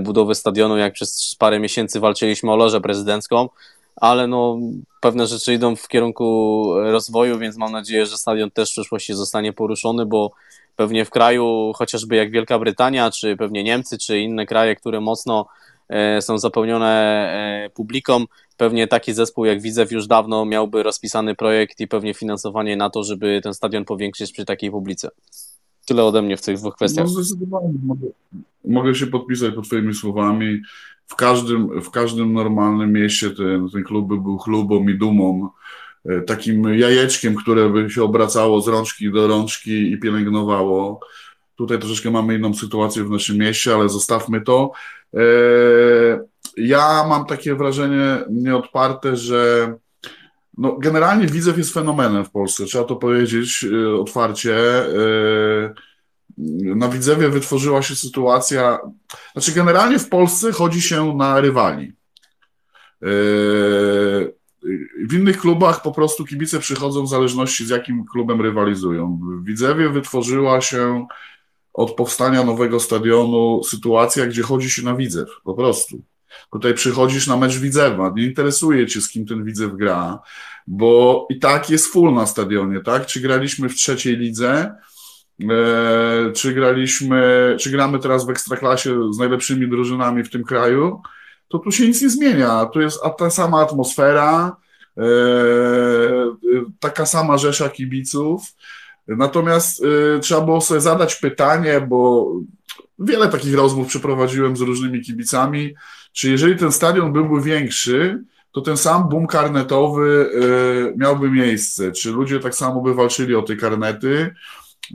budowy stadionu, jak przez parę miesięcy walczyliśmy o lożę prezydencką, ale no, pewne rzeczy idą w kierunku rozwoju, więc mam nadzieję, że stadion też w przyszłości zostanie poruszony, bo pewnie w kraju, chociażby jak Wielka Brytania, czy pewnie Niemcy, czy inne kraje, które mocno są zapełnione publiką, pewnie taki zespół jak Widzew już dawno miałby rozpisany projekt i pewnie finansowanie na to, żeby ten stadion powiększyć przy takiej publice. Tyle ode mnie w tych dwóch kwestiach. No zdecydowanie. Mogę się podpisać pod twoimi słowami. W każdym normalnym mieście ten klub był chlubą i dumą. Takim jajeczkiem, które by się obracało z rączki do rączki i pielęgnowało. Tutaj troszeczkę mamy inną sytuację w naszym mieście, ale zostawmy to. Ja mam takie wrażenie nieodparte, że no, generalnie Widzew jest fenomenem w Polsce, trzeba to powiedzieć otwarcie. Na Widzewie wytworzyła się sytuacja, znaczy generalnie w Polsce chodzi się na rywali. W innych klubach po prostu kibice przychodzą w zależności z jakim klubem rywalizują. W Widzewie wytworzyła się od powstania nowego stadionu sytuacja, gdzie chodzi się na Widzew, po prostu. Tutaj przychodzisz na mecz Widzewa, nie interesuje cię, z kim ten Widzew gra, bo i tak jest full na stadionie, tak? Czy graliśmy w trzeciej lidze, czy gramy teraz w Ekstraklasie z najlepszymi drużynami w tym kraju, to tu się nic nie zmienia. Tu jest ta sama atmosfera, taka sama rzesza kibiców. Natomiast trzeba było sobie zadać pytanie, bo wiele takich rozmów przeprowadziłem z różnymi kibicami, czy jeżeli ten stadion byłby większy, to ten sam boom karnetowy miałby miejsce. Czy ludzie tak samo by walczyli o te karnety?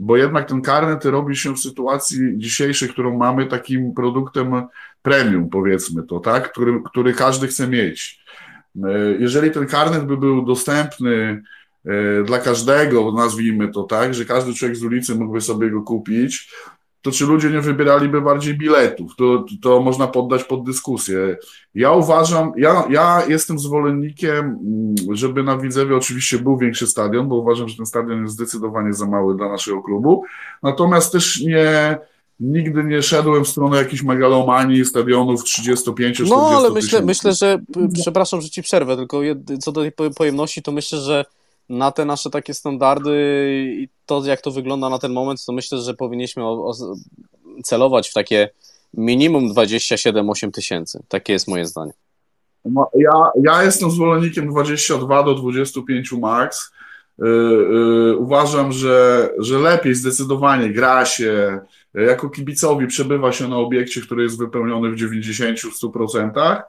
Bo jednak ten karnet robi się w sytuacji dzisiejszej, którą mamy, takim produktem premium, powiedzmy to, tak? Który każdy chce mieć. Jeżeli ten karnet by był dostępny dla każdego, nazwijmy to tak, że każdy człowiek z ulicy mógłby sobie go kupić, to czy ludzie nie wybieraliby bardziej biletów? To można poddać pod dyskusję. Ja uważam, ja jestem zwolennikiem, żeby na Widzewie oczywiście był większy stadion, bo uważam, że ten stadion jest zdecydowanie za mały dla naszego klubu. Natomiast też nigdy nie szedłem w stronę jakiejś megalomanii stadionów 35-40 No, ale myślę, że, przepraszam, że ci przerwę, tylko co do tej pojemności, to myślę, że na te nasze takie standardy i to, jak to wygląda na ten moment, to myślę, że powinniśmy celować w takie minimum 27-8 tysięcy. Takie jest moje zdanie. No, ja jestem zwolennikiem 22 do 25 max. Uważam, że lepiej zdecydowanie gra się, jako kibicowi przebywa się na obiekcie, który jest wypełniony w 90-100%.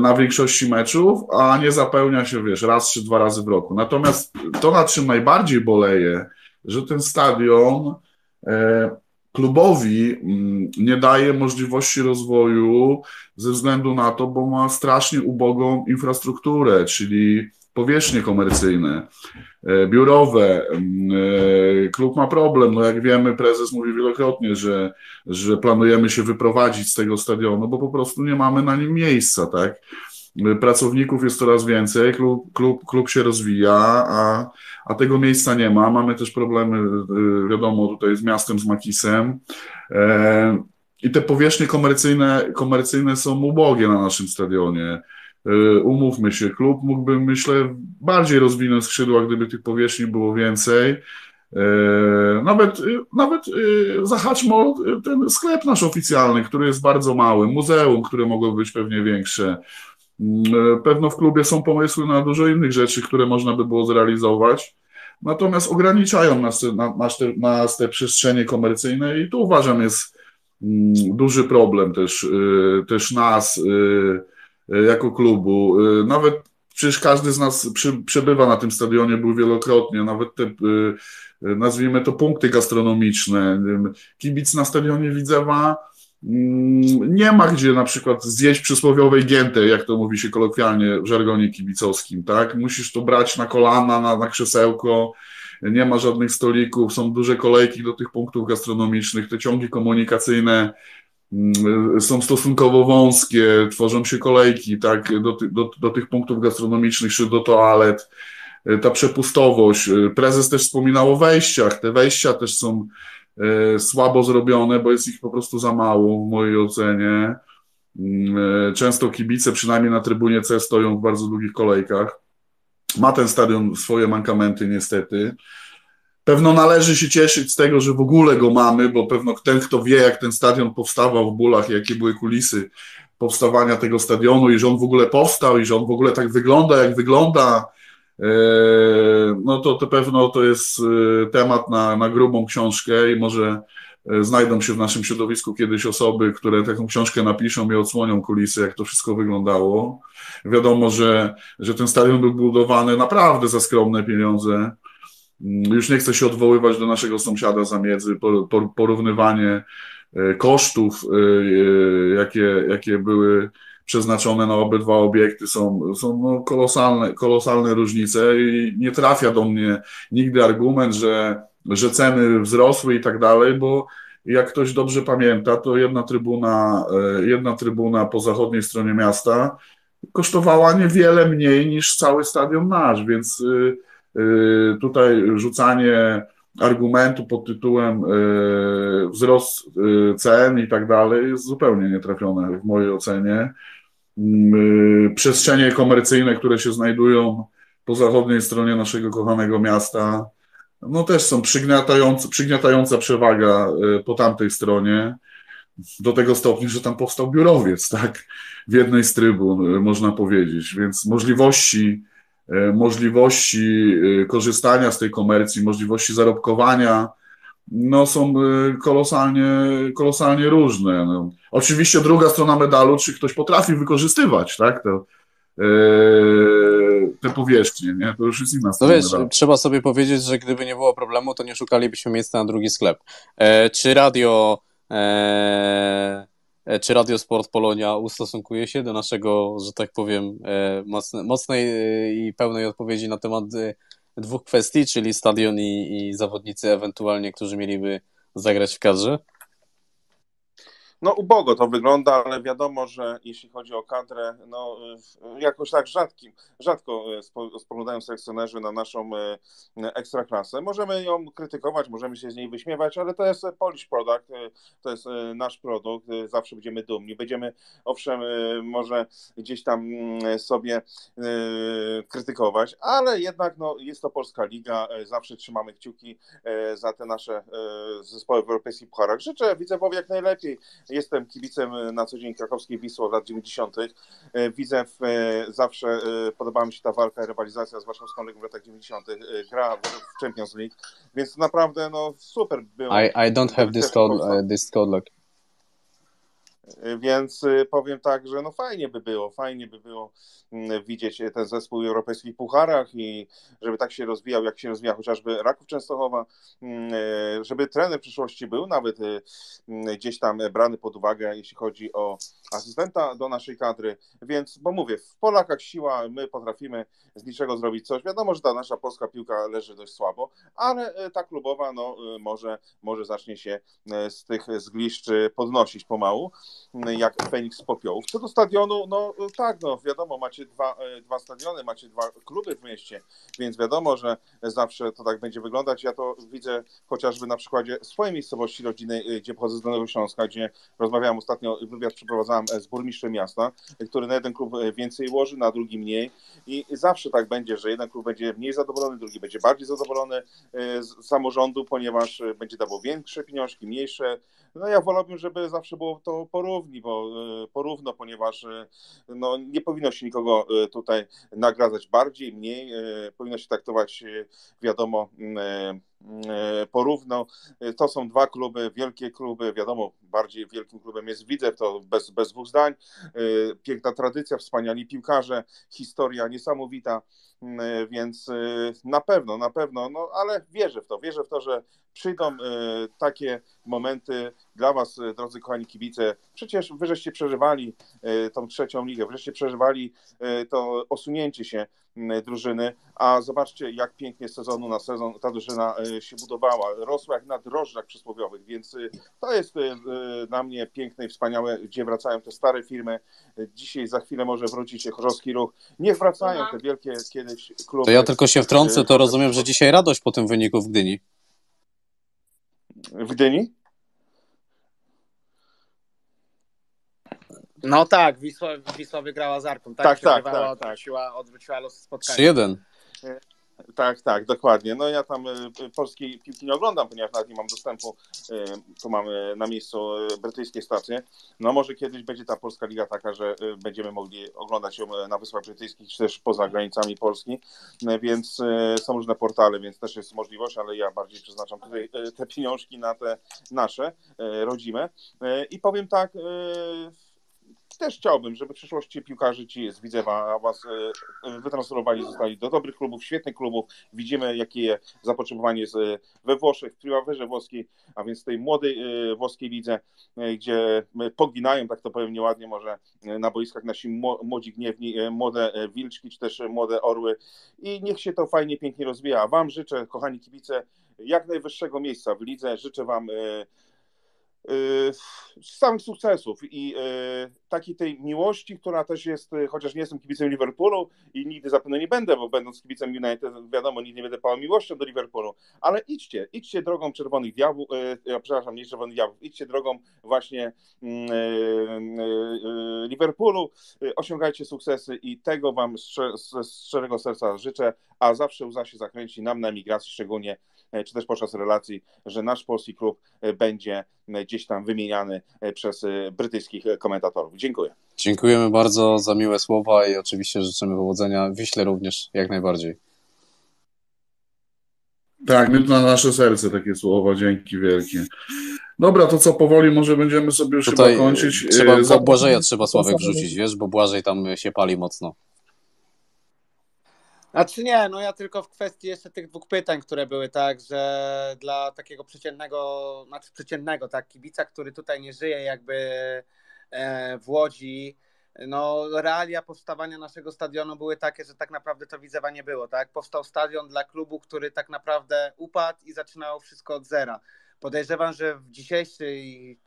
Na większości meczów, a nie zapełnia się, wiesz, raz czy dwa razy w roku. Natomiast to, na czym najbardziej boleję, że ten stadion klubowi nie daje możliwości rozwoju ze względu na to, bo ma strasznie ubogą infrastrukturę, czyli powierzchnie komercyjne, biurowe. Klub ma problem, no jak wiemy, prezes mówi wielokrotnie, że planujemy się wyprowadzić z tego stadionu, bo po prostu nie mamy na nim miejsca, tak? Pracowników jest coraz więcej, klub się rozwija, a tego miejsca nie ma. Mamy też problemy, wiadomo, tutaj z miastem, z Makisem. I te powierzchnie komercyjne są ubogie na naszym stadionie. Umówmy się, klub mógłby, myślę, bardziej rozwinąć skrzydła, gdyby tych powierzchni było więcej. Nawet zahaczmy o ten sklep nasz oficjalny, który jest bardzo mały, muzeum, które mogłoby być pewnie większe. Pewno w klubie są pomysły na dużo innych rzeczy, które można by było zrealizować. Natomiast ograniczają nas te przestrzenie komercyjne i tu uważam jest duży problem też nas, jako klubu. Nawet przecież każdy z nas przebywa na tym stadionie, był wielokrotnie, nawet te, nazwijmy to, punkty gastronomiczne. Kibic na stadionie Widzewa nie ma gdzie na przykład zjeść przysłowiowej gięty, jak to mówi się kolokwialnie w żargonie kibicowskim, tak? Musisz to brać na kolana, na krzesełko, nie ma żadnych stolików, są duże kolejki do tych punktów gastronomicznych, te ciągi komunikacyjne są stosunkowo wąskie, tworzą się kolejki, tak, do tych punktów gastronomicznych czy do toalet, ta przepustowość. Prezes też wspominał o wejściach, te wejścia też są słabo zrobione, bo jest ich po prostu za mało w mojej ocenie. Często kibice, przynajmniej na trybunie C, stoją w bardzo długich kolejkach. Ma ten stadion swoje mankamenty niestety. Pewno należy się cieszyć z tego, że w ogóle go mamy, bo pewno ten, kto wie, jak ten stadion powstawał w bólach, jakie były kulisy powstawania tego stadionu i że on w ogóle powstał i że on w ogóle tak wygląda, jak wygląda, no to pewno to jest temat na grubą książkę i może znajdą się w naszym środowisku kiedyś osoby, które taką książkę napiszą i odsłonią kulisy, jak to wszystko wyglądało. Wiadomo, że ten stadion był budowany naprawdę za skromne pieniądze. Już nie chcę się odwoływać do naszego sąsiada zamiedzy, porównywanie kosztów, jakie były przeznaczone na obydwa obiekty, są no kolosalne różnice i nie trafia do mnie nigdy argument, że ceny wzrosły i tak dalej, bo jak ktoś dobrze pamięta, to jedna trybuna po zachodniej stronie miasta kosztowała niewiele mniej niż cały stadion nasz, więc tutaj rzucanie argumentu pod tytułem wzrost cen i tak dalej jest zupełnie nietrafione w mojej ocenie. Przestrzenie komercyjne, które się znajdują po zachodniej stronie naszego kochanego miasta, no też są przygniatająca przewaga po tamtej stronie, do tego stopnia, że tam powstał biurowiec, tak, w jednej z trybun, można powiedzieć, więc możliwości możliwości korzystania z tej komercji, możliwości zarobkowania, no są kolosalnie różne. No. Oczywiście druga strona medalu, czy ktoś potrafi wykorzystywać, tak, to te powierzchnie, nie? To już jest inna strona. No wiesz, trzeba sobie powiedzieć, że gdyby nie było problemu, to nie szukalibyśmy miejsca na drugi sklep. Czy Radio Sport Polonia ustosunkuje się do naszego, że tak powiem, mocnej i pełnej odpowiedzi na temat dwóch kwestii, czyli stadion i zawodnicy ewentualnie, którzy mieliby zagrać w kadrze? No ubogo to wygląda, ale wiadomo, że jeśli chodzi o kadrę, no jakoś tak rzadko spoglądają selekcjonerzy na naszą ekstraklasę. Możemy ją krytykować, możemy się z niej wyśmiewać, ale to jest Polish product, to jest nasz produkt, zawsze będziemy dumni. Będziemy, owszem, może gdzieś tam sobie krytykować, ale jednak no, jest to polska liga, zawsze trzymamy kciuki za te nasze zespoły w europejskich pucharach. Życzę Widzewowi jak najlepiej. Jestem kibicem na co dzień krakowskiej Wisły od lat 90. Widzew, zawsze podobała mi się ta walka i rywalizacja z warszawską Legią w latach 90. Gra w Champions League, więc naprawdę no, super było. I don't have this code lock. Więc powiem tak, że no fajnie by było widzieć ten zespół w europejskich pucharach i żeby tak się rozwijał, jak się rozwija chociażby Raków Częstochowa, żeby trener w przyszłości był nawet gdzieś tam brany pod uwagę, jeśli chodzi o asystenta do naszej kadry, więc, bo mówię, w Polakach siła, my potrafimy z niczego zrobić coś, wiadomo, że ta nasza polska piłka leży dość słabo, ale ta klubowa, no może zacznie się z tych zgliszczy podnosić pomału, jak Feniks z popiołów. Co do stadionu, no tak, no wiadomo, macie dwa stadiony, macie dwa kluby w mieście, więc wiadomo, że zawsze to tak będzie wyglądać. Ja to widzę chociażby na przykładzie swojej miejscowości rodzinnej, gdzie pochodzę z Dolnego Śląska, gdzie rozmawiałem ostatnio, wywiad przeprowadzałem z burmistrzem miasta, który na jeden klub więcej łoży, na drugi mniej i zawsze tak będzie, że jeden klub będzie mniej zadowolony, drugi będzie bardziej zadowolony z samorządu, ponieważ będzie dawał większe pieniążki, mniejsze. No ja wolałbym, żeby zawsze było to porówno, ponieważ no, nie powinno się nikogo tutaj nagradzać bardziej, mniej, powinno się traktować, wiadomo, porówno. To są dwa kluby, wielkie kluby, wiadomo, bardziej wielkim klubem jest Widzew, to bez dwóch zdań. Piękna tradycja, wspaniali piłkarze, historia niesamowita, więc na pewno, no ale wierzę w to, że przyjdą takie momenty dla was, drodzy kochani kibice. Przecież wy żeście przeżywali tą trzecią ligę, wy żeście przeżywali to osunięcie się drużyny, a zobaczcie, jak pięknie z sezonu na sezon ta drużyna się budowała, rosła jak na drożdżach przysłowiowych, więc to jest dla mnie piękne i wspaniałe, gdzie wracają te stare firmy. Dzisiaj za chwilę może wrócić Chorzowski Ruch. Niech wracają te wielkie kiedyś kluby. To ja tylko się wtrącę, to rozumiem, że dzisiaj radość po tym wyniku w Gdyni. W Gdyni? No tak, Wisła wygrała z Arką. Tak. Odwróciła los spotkania. 3-1. Tak, dokładnie. No ja tam polskiej piłki nie oglądam, ponieważ nawet nie mam dostępu, tu mam na miejscu brytyjskie stacje. No może kiedyś będzie ta polska liga taka, że będziemy mogli oglądać ją na Wyspach Brytyjskich, czy też poza granicami Polski, więc są różne portale, więc też jest możliwość, ale ja bardziej przeznaczam tutaj te pieniążki na te nasze, rodzime. I powiem tak, też chciałbym, żeby w przyszłości piłkarzy ci z Widzewa was wytransferowali, zostali do dobrych klubów, świetnych klubów. Widzimy, jakie zapotrzebowanie jest we Włoszech, w Primaverze włoskiej, a więc tej młodej włoskiej lidze, gdzie poginają, tak to powiem nieładnie, może na boiskach nasi młodzi gniewni, młode wilczki, czy też młode orły. I niech się to fajnie, pięknie rozwija. A wam życzę, kochani kibice, jak najwyższego miejsca w lidze. Życzę wam samych sukcesów i takiej tej miłości, która też jest, chociaż nie jestem kibicem Liverpoolu i nigdy zapewne nie będę, bo będąc kibicem United, wiadomo, nigdy nie będę pałał miłością do Liverpoolu, ale idźcie drogą Czerwonych Diabłów, przepraszam, nie Czerwonych Diabłów, idźcie drogą właśnie Liverpoolu, osiągajcie sukcesy i tego wam z szczerego serca życzę, a zawsze łza się zakręci nam na emigracji, szczególnie czy też podczas relacji, że nasz polski klub będzie gdzieś tam wymieniany przez brytyjskich komentatorów. Dziękuję. Dziękujemy bardzo za miłe słowa i oczywiście życzymy powodzenia. Wiśle również jak najbardziej. Tak, miód na nasze serce takie słowa, dzięki wielkie. Dobra, to co, powoli może będziemy sobie już tutaj chyba kończyć. Trzeba Błażeja trzeba Sławek wrzucić, wiesz, bo Błażej tam się pali mocno. Znaczy nie, no ja tylko w kwestii jeszcze tych dwóch pytań, które były, tak, że dla takiego przeciętnego, tak, kibica, który tutaj nie żyje jakby w Łodzi, no realia powstawania naszego stadionu były takie, że tak naprawdę to Widzewa nie było, tak, powstał stadion dla klubu, który tak naprawdę upadł i zaczynało wszystko od zera. Podejrzewam, że w dzisiejszych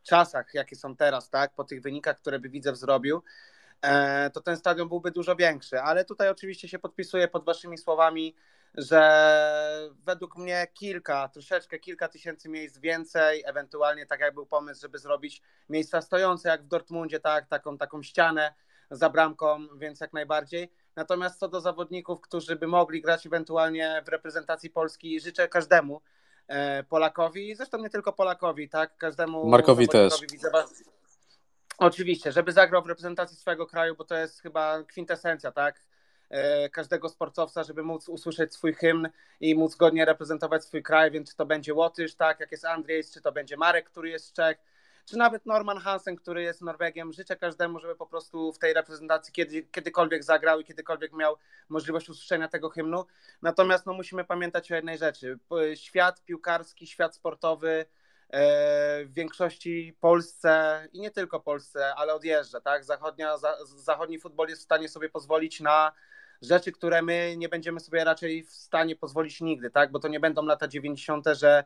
czasach, jakie są teraz, tak, po tych wynikach, które by Widzew zrobił, to ten stadion byłby dużo większy, ale tutaj oczywiście się podpisuję pod waszymi słowami, że według mnie kilka tysięcy miejsc więcej, ewentualnie tak jak był pomysł, żeby zrobić miejsca stojące jak w Dortmundzie, tak, taką ścianę za bramką, więc jak najbardziej. Natomiast co do zawodników, którzy by mogli grać ewentualnie w reprezentacji Polski, życzę każdemu Polakowi, zresztą nie tylko Polakowi, tak, każdemu Markowi też. Oczywiście, żeby zagrał w reprezentacji swojego kraju, bo to jest chyba kwintesencja, tak, każdego sportowca, żeby móc usłyszeć swój hymn i móc godnie reprezentować swój kraj, więc czy to będzie Łotysz, tak, jak jest Andrzej, czy to będzie Marek, który jest Czech, czy nawet Norman Hansen, który jest Norwegiem. Życzę każdemu, żeby po prostu w tej reprezentacji kiedykolwiek zagrał i kiedykolwiek miał możliwość usłyszenia tego hymnu. Natomiast no, musimy pamiętać o jednej rzeczy. Świat piłkarski, świat sportowy w większości Polsce i nie tylko Polsce, ale odjeżdża, tak? Zachodni futbol jest w stanie sobie pozwolić na rzeczy, które my nie będziemy sobie raczej w stanie pozwolić nigdy, tak? Bo to nie będą lata 90., że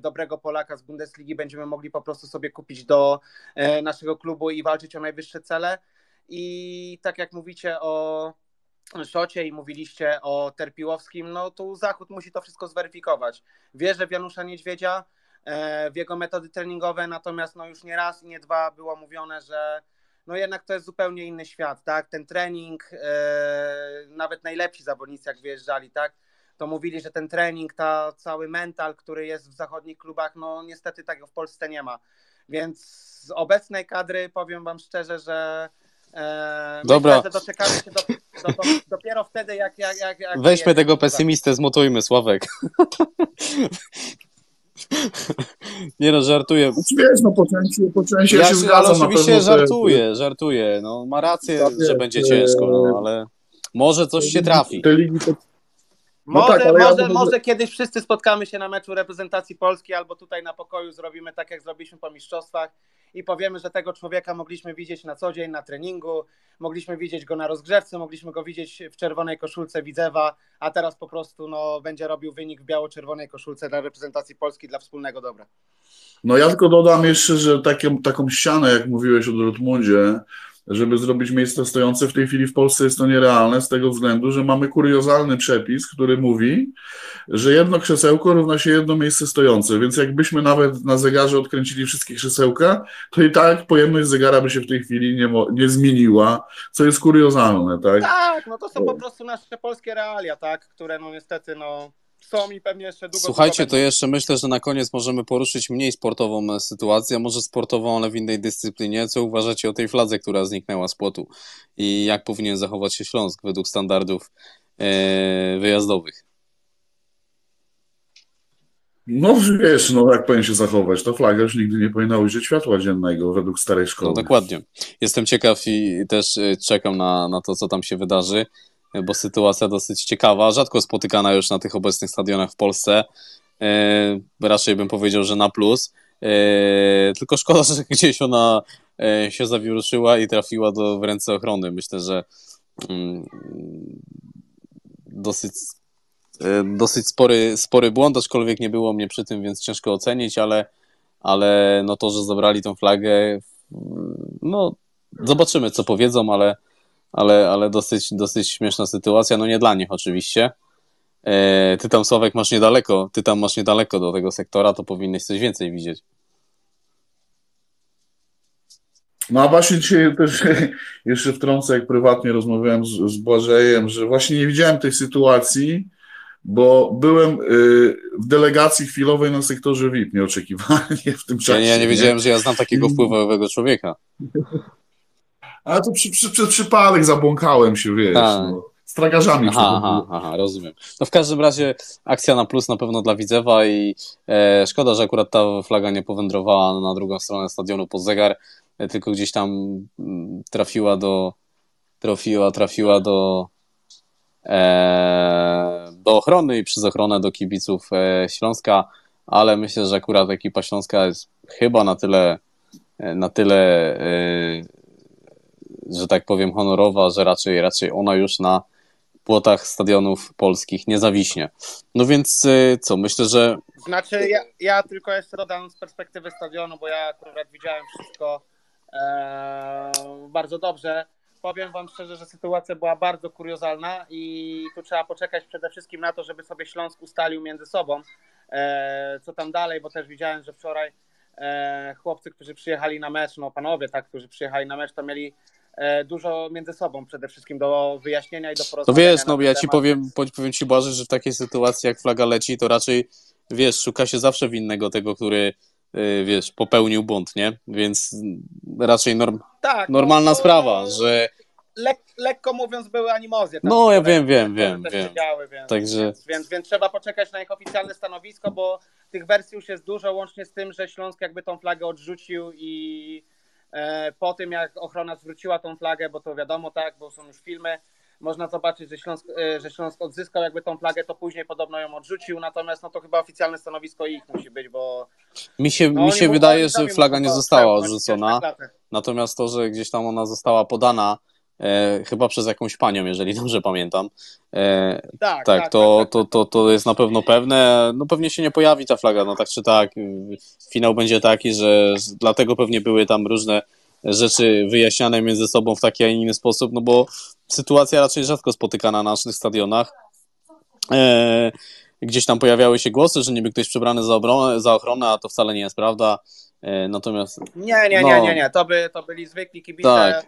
dobrego Polaka z Bundesligi będziemy mogli po prostu sobie kupić do naszego klubu i walczyć o najwyższe cele. I tak jak mówicie o Szocie i mówiliście o Terpiłowskim, no tu Zachód musi to wszystko zweryfikować. Wierzę w Janusza Niedźwiedzia, w jego metody treningowe, natomiast no już nie raz i nie dwa było mówione, że no jednak to jest zupełnie inny świat, tak? Ten trening, nawet najlepsi zawodnicy jak wyjeżdżali, tak? To mówili, że ten trening, cały mental, który jest w zachodnich klubach, no niestety tego w Polsce nie ma. Więc z obecnej kadry powiem wam szczerze, że dobra. Doczekamy się dopiero wtedy, jak weźmy tego pesymistę, zmutujmy, Sławek. Nie no, żartuję. Wiesz, no po części ja się zgadzam. Ale oczywiście żartuję. No, ma rację, tak, że będzie ciężko, no, ale może coś się trafi. No może, tak, może kiedyś wszyscy spotkamy się na meczu reprezentacji Polski albo tutaj na pokoju zrobimy tak, jak zrobiliśmy po mistrzostwach i powiemy, że tego człowieka mogliśmy widzieć na co dzień, na treningu, mogliśmy widzieć go na rozgrzewce, mogliśmy go widzieć w czerwonej koszulce Widzewa, a teraz po prostu no, będzie robił wynik w biało-czerwonej koszulce dla reprezentacji Polski, dla wspólnego dobra. No ja tylko dodam jeszcze, że taką ścianę, jak mówiłeś o Dortmundzie, żeby zrobić miejsca stojące, w tej chwili w Polsce jest to nierealne z tego względu, że mamy kuriozalny przepis, który mówi, że jedno krzesełko równa się jedno miejsce stojące, więc jakbyśmy nawet na zegarze odkręcili wszystkie krzesełka, to i tak pojemność zegara by się w tej chwili nie zmieniła, co jest kuriozalne, tak? Tak, no to są po prostu nasze polskie realia, tak, które no niestety no są i pewnie jeszcze długo... Słuchajcie, to jeszcze myślę, że na koniec możemy poruszyć mniej sportową sytuację, może sportową, ale w innej dyscyplinie. Co uważacie o tej fladze, która zniknęła z płotu i jak powinien zachować się Śląsk według standardów wyjazdowych? No wiesz, no jak powinien się zachować, to flaga już nigdy nie powinna ujrzeć światła dziennego według starej szkoły. No dokładnie. Jestem ciekaw i też czekam na to, co tam się wydarzy, bo sytuacja dosyć ciekawa, rzadko spotykana już na tych obecnych stadionach w Polsce. Raczej bym powiedział, że na plus. Tylko szkoda, że gdzieś ona się zawiruszyła i trafiła w ręce ochrony. Myślę, że dosyć spory błąd, aczkolwiek nie było mnie przy tym, więc ciężko ocenić, ale no to, że zabrali tą flagę, no zobaczymy, co powiedzą, ale dosyć śmieszna sytuacja, no nie dla nich oczywiście. Ty tam, Sławek, masz niedaleko do tego sektora, to powinieneś coś więcej widzieć. No a właśnie dzisiaj też jeszcze wtrącę, jak prywatnie rozmawiałem z Błażejem, że właśnie nie widziałem tej sytuacji, bo byłem w delegacji chwilowej na sektorze VIP nieoczekiwanie w tym czasie. Ja nie wiedziałem, że ja znam takiego wpływowego człowieka. Ale to przez przypadek zabłąkałem się, wiesz, z tragarzami. Rozumiem. No w każdym razie akcja na plus na pewno dla Widzewa i szkoda, że akurat ta flaga nie powędrowała na drugą stronę stadionu pod zegar, tylko gdzieś tam trafiła do ochrony i przez ochronę do kibiców Śląska, ale myślę, że akurat ekipa Śląska jest chyba na tyle że tak powiem honorowa, że raczej ona już na płotach stadionów polskich nie zawiśnie. No więc co, myślę, że... Znaczy ja tylko jeszcze dodam z perspektywy stadionu, bo ja akurat widziałem wszystko bardzo dobrze. Powiem wam szczerze, że sytuacja była bardzo kuriozalna i tu trzeba poczekać przede wszystkim na to, żeby sobie Śląsk ustalił między sobą, co tam dalej, bo też widziałem, że wczoraj chłopcy, którzy przyjechali na mecz, którzy przyjechali na mecz, to mieli dużo między sobą przede wszystkim do wyjaśnienia i do porozmawiania. To wiesz, ja ci powiem ci, Błażej, że w takiej sytuacji jak flaga leci, to raczej, wiesz, szuka się zawsze winnego tego, który wiesz, popełnił błąd, nie? Więc raczej normalna sprawa, że... Lekko mówiąc były animozje. Tak? No, ja wiem. Działy, więc trzeba poczekać na ich oficjalne stanowisko, bo tych wersji już jest dużo, łącznie z tym, że Śląsk jakby tą flagę odrzucił i po tym, jak ochrona zwróciła tą flagę, bo to wiadomo, tak, bo są już filmy, można zobaczyć, że Śląsk odzyskał jakby tą flagę, to później podobno ją odrzucił, natomiast no to chyba oficjalne stanowisko ich musi być, bo... Mi się wydaje, że flaga nie została odrzucona, natomiast to, że gdzieś tam ona została podana chyba przez jakąś panią, jeżeli dobrze pamiętam. To jest na pewno pewne. No pewnie się nie pojawi ta flaga, no tak czy tak. Finał będzie taki, że dlatego pewnie były tam różne rzeczy wyjaśniane między sobą w taki, a inny sposób, no bo sytuacja raczej rzadko spotykana na naszych stadionach. Gdzieś tam pojawiały się głosy, że niby ktoś przebrany za ochronę, a to wcale nie jest prawda. Natomiast... Nie. To byli zwykli kibice,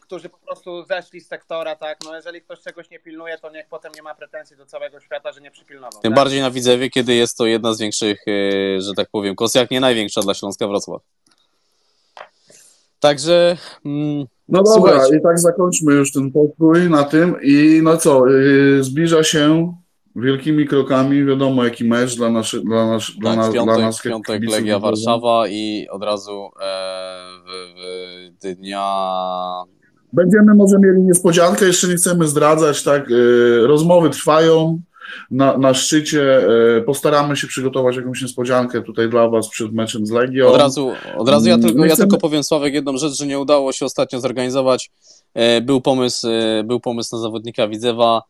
którzy po prostu zeszli z sektora, tak, no jeżeli ktoś czegoś nie pilnuje, to niech potem nie ma pretensji do całego świata, że nie przypilnował. Tym bardziej na Widzewie, kiedy jest to jedna z większych, że tak powiem, kos, jak nie największa dla Śląska Wrocław. Także... No dobra, słuchajcie. I tak zakończmy już ten pokój na tym i no co, zbliża się... Wielkimi krokami, wiadomo jaki mecz dla nas. Piątek Legia Warszawa i od razu będziemy może mieli niespodziankę, jeszcze nie chcemy zdradzać, tak, rozmowy trwają na szczycie, postaramy się przygotować jakąś niespodziankę tutaj dla was przed meczem z Legią. Od razu ja tylko powiem, Sławek, jedną rzecz, że nie udało się ostatnio zorganizować, był pomysł na zawodnika Widzewa,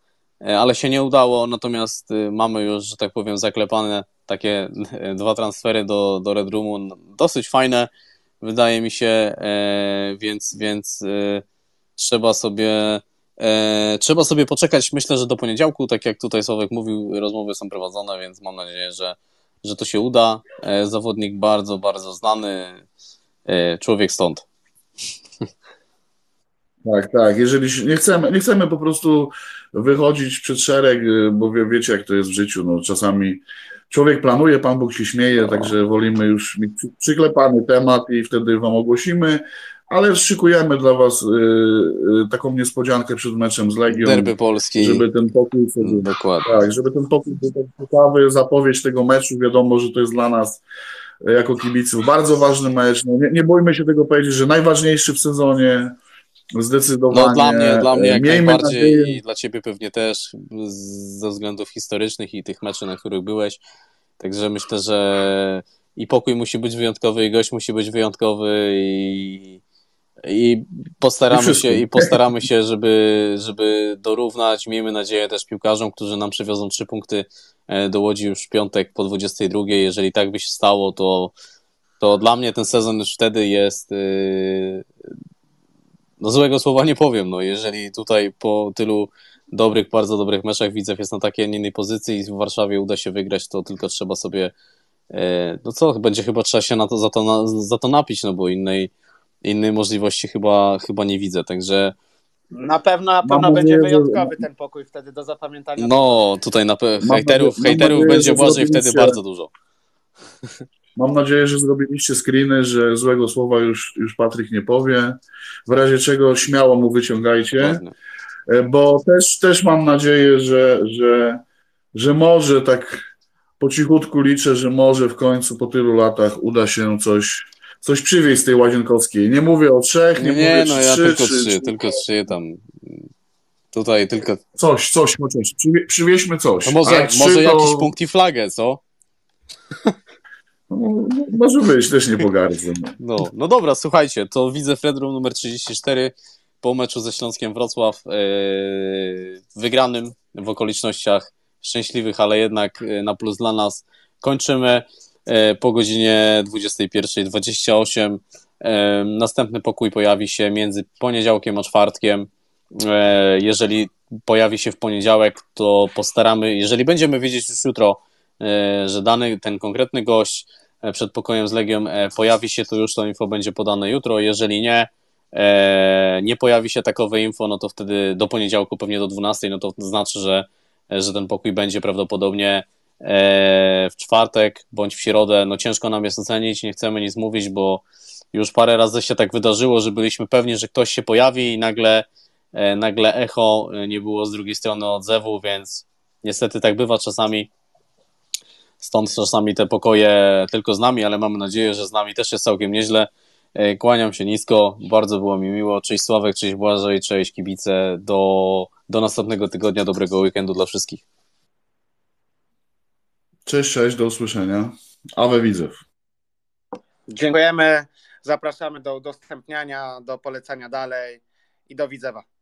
ale się nie udało, natomiast mamy już, że tak powiem, zaklepane takie dwa transfery do Red Roomu, dosyć fajne, wydaje mi się, więc trzeba sobie poczekać, myślę, że do poniedziałku, tak jak tutaj Sławek mówił, rozmowy są prowadzone, więc mam nadzieję, że to się uda. Zawodnik bardzo, bardzo znany, człowiek stąd. Tak, jeżeli nie chcemy po prostu wychodzić przed szereg, bo wiecie jak to jest w życiu, no czasami człowiek planuje, Pan Bóg się śmieje, także wolimy już mieć przyklepany temat i wtedy wam ogłosimy, ale szykujemy dla was taką niespodziankę przed meczem z Legią. Derby Polski. Żeby ten pokój sobie, dokładnie. Tak, żeby ten pokój był tak ciekawy, zapowiedź tego meczu, wiadomo, że to jest dla nas jako kibiców bardzo ważny mecz, no, nie bójmy się tego powiedzieć, że najważniejszy w sezonie. Zdecydowanie. No dla mnie jak najbardziej nadzieję. I dla ciebie pewnie też ze względów historycznych i tych meczów, na których byłeś. Także myślę, że i pokój musi być wyjątkowy, i gość musi być wyjątkowy i postaramy się, żeby dorównać. Miejmy nadzieję też piłkarzom, którzy nam przywiozą 3 punkty do Łodzi już w piątek po 22. Jeżeli tak by się stało, to dla mnie ten sezon już wtedy jest... No złego słowa nie powiem, no jeżeli tutaj po tylu dobrych, bardzo dobrych meczach Widzew jest na takiej, a nie innej pozycji i w Warszawie uda się wygrać, to tylko trzeba sobie, będzie chyba trzeba się za to napić, no bo innej możliwości chyba nie widzę, także Na pewno będzie wyjątkowy ten pokój wtedy do zapamiętania. No, tutaj na hejterów będzie właśnie wtedy bardzo dużo. Mam nadzieję, że zrobiliście screeny, że złego słowa już Patryk nie powie. W razie czego śmiało mu wyciągajcie. Bo też mam nadzieję, że może tak po cichutku liczę, że może w końcu po tylu latach uda się coś przywieźć z tej Łazienkowskiej. Nie mówię o 3, tylko trzy tam. Tutaj tylko... Coś chociaż. Przywieźmy coś. No może jakiś punkt i flagę, co? No, może być, też nie pogardzę. No dobra, słuchajcie, to Widzew RED ROOM numer 34 po meczu ze Śląskiem Wrocław, wygranym w okolicznościach szczęśliwych, ale jednak na plus dla nas. Kończymy po godzinie 21:28. Następny pokój pojawi się między poniedziałkiem a czwartkiem. Jeżeli pojawi się w poniedziałek, to postaramy, jeżeli będziemy wiedzieć już jutro, że ten konkretny gość przed pokojem z Legią pojawi się, to już to info będzie podane jutro. Jeżeli nie pojawi się takowe info, no to wtedy do poniedziałku, pewnie do 12, no to znaczy, że ten pokój będzie prawdopodobnie w czwartek bądź w środę. No ciężko nam jest ocenić, nie chcemy nic mówić, bo już parę razy się tak wydarzyło, że byliśmy pewni, że ktoś się pojawi i nagle echo nie było z drugiej strony odzewu, więc niestety tak bywa czasami. Stąd czasami te pokoje tylko z nami, ale mamy nadzieję, że z nami też jest całkiem nieźle. Kłaniam się nisko, bardzo było mi miło. Cześć Sławek, cześć Błażej, cześć kibice. Do następnego tygodnia, dobrego weekendu dla wszystkich. Cześć, do usłyszenia. Ave Widzew. Dziękujemy, zapraszamy do udostępniania, do polecania dalej i do Widzewa.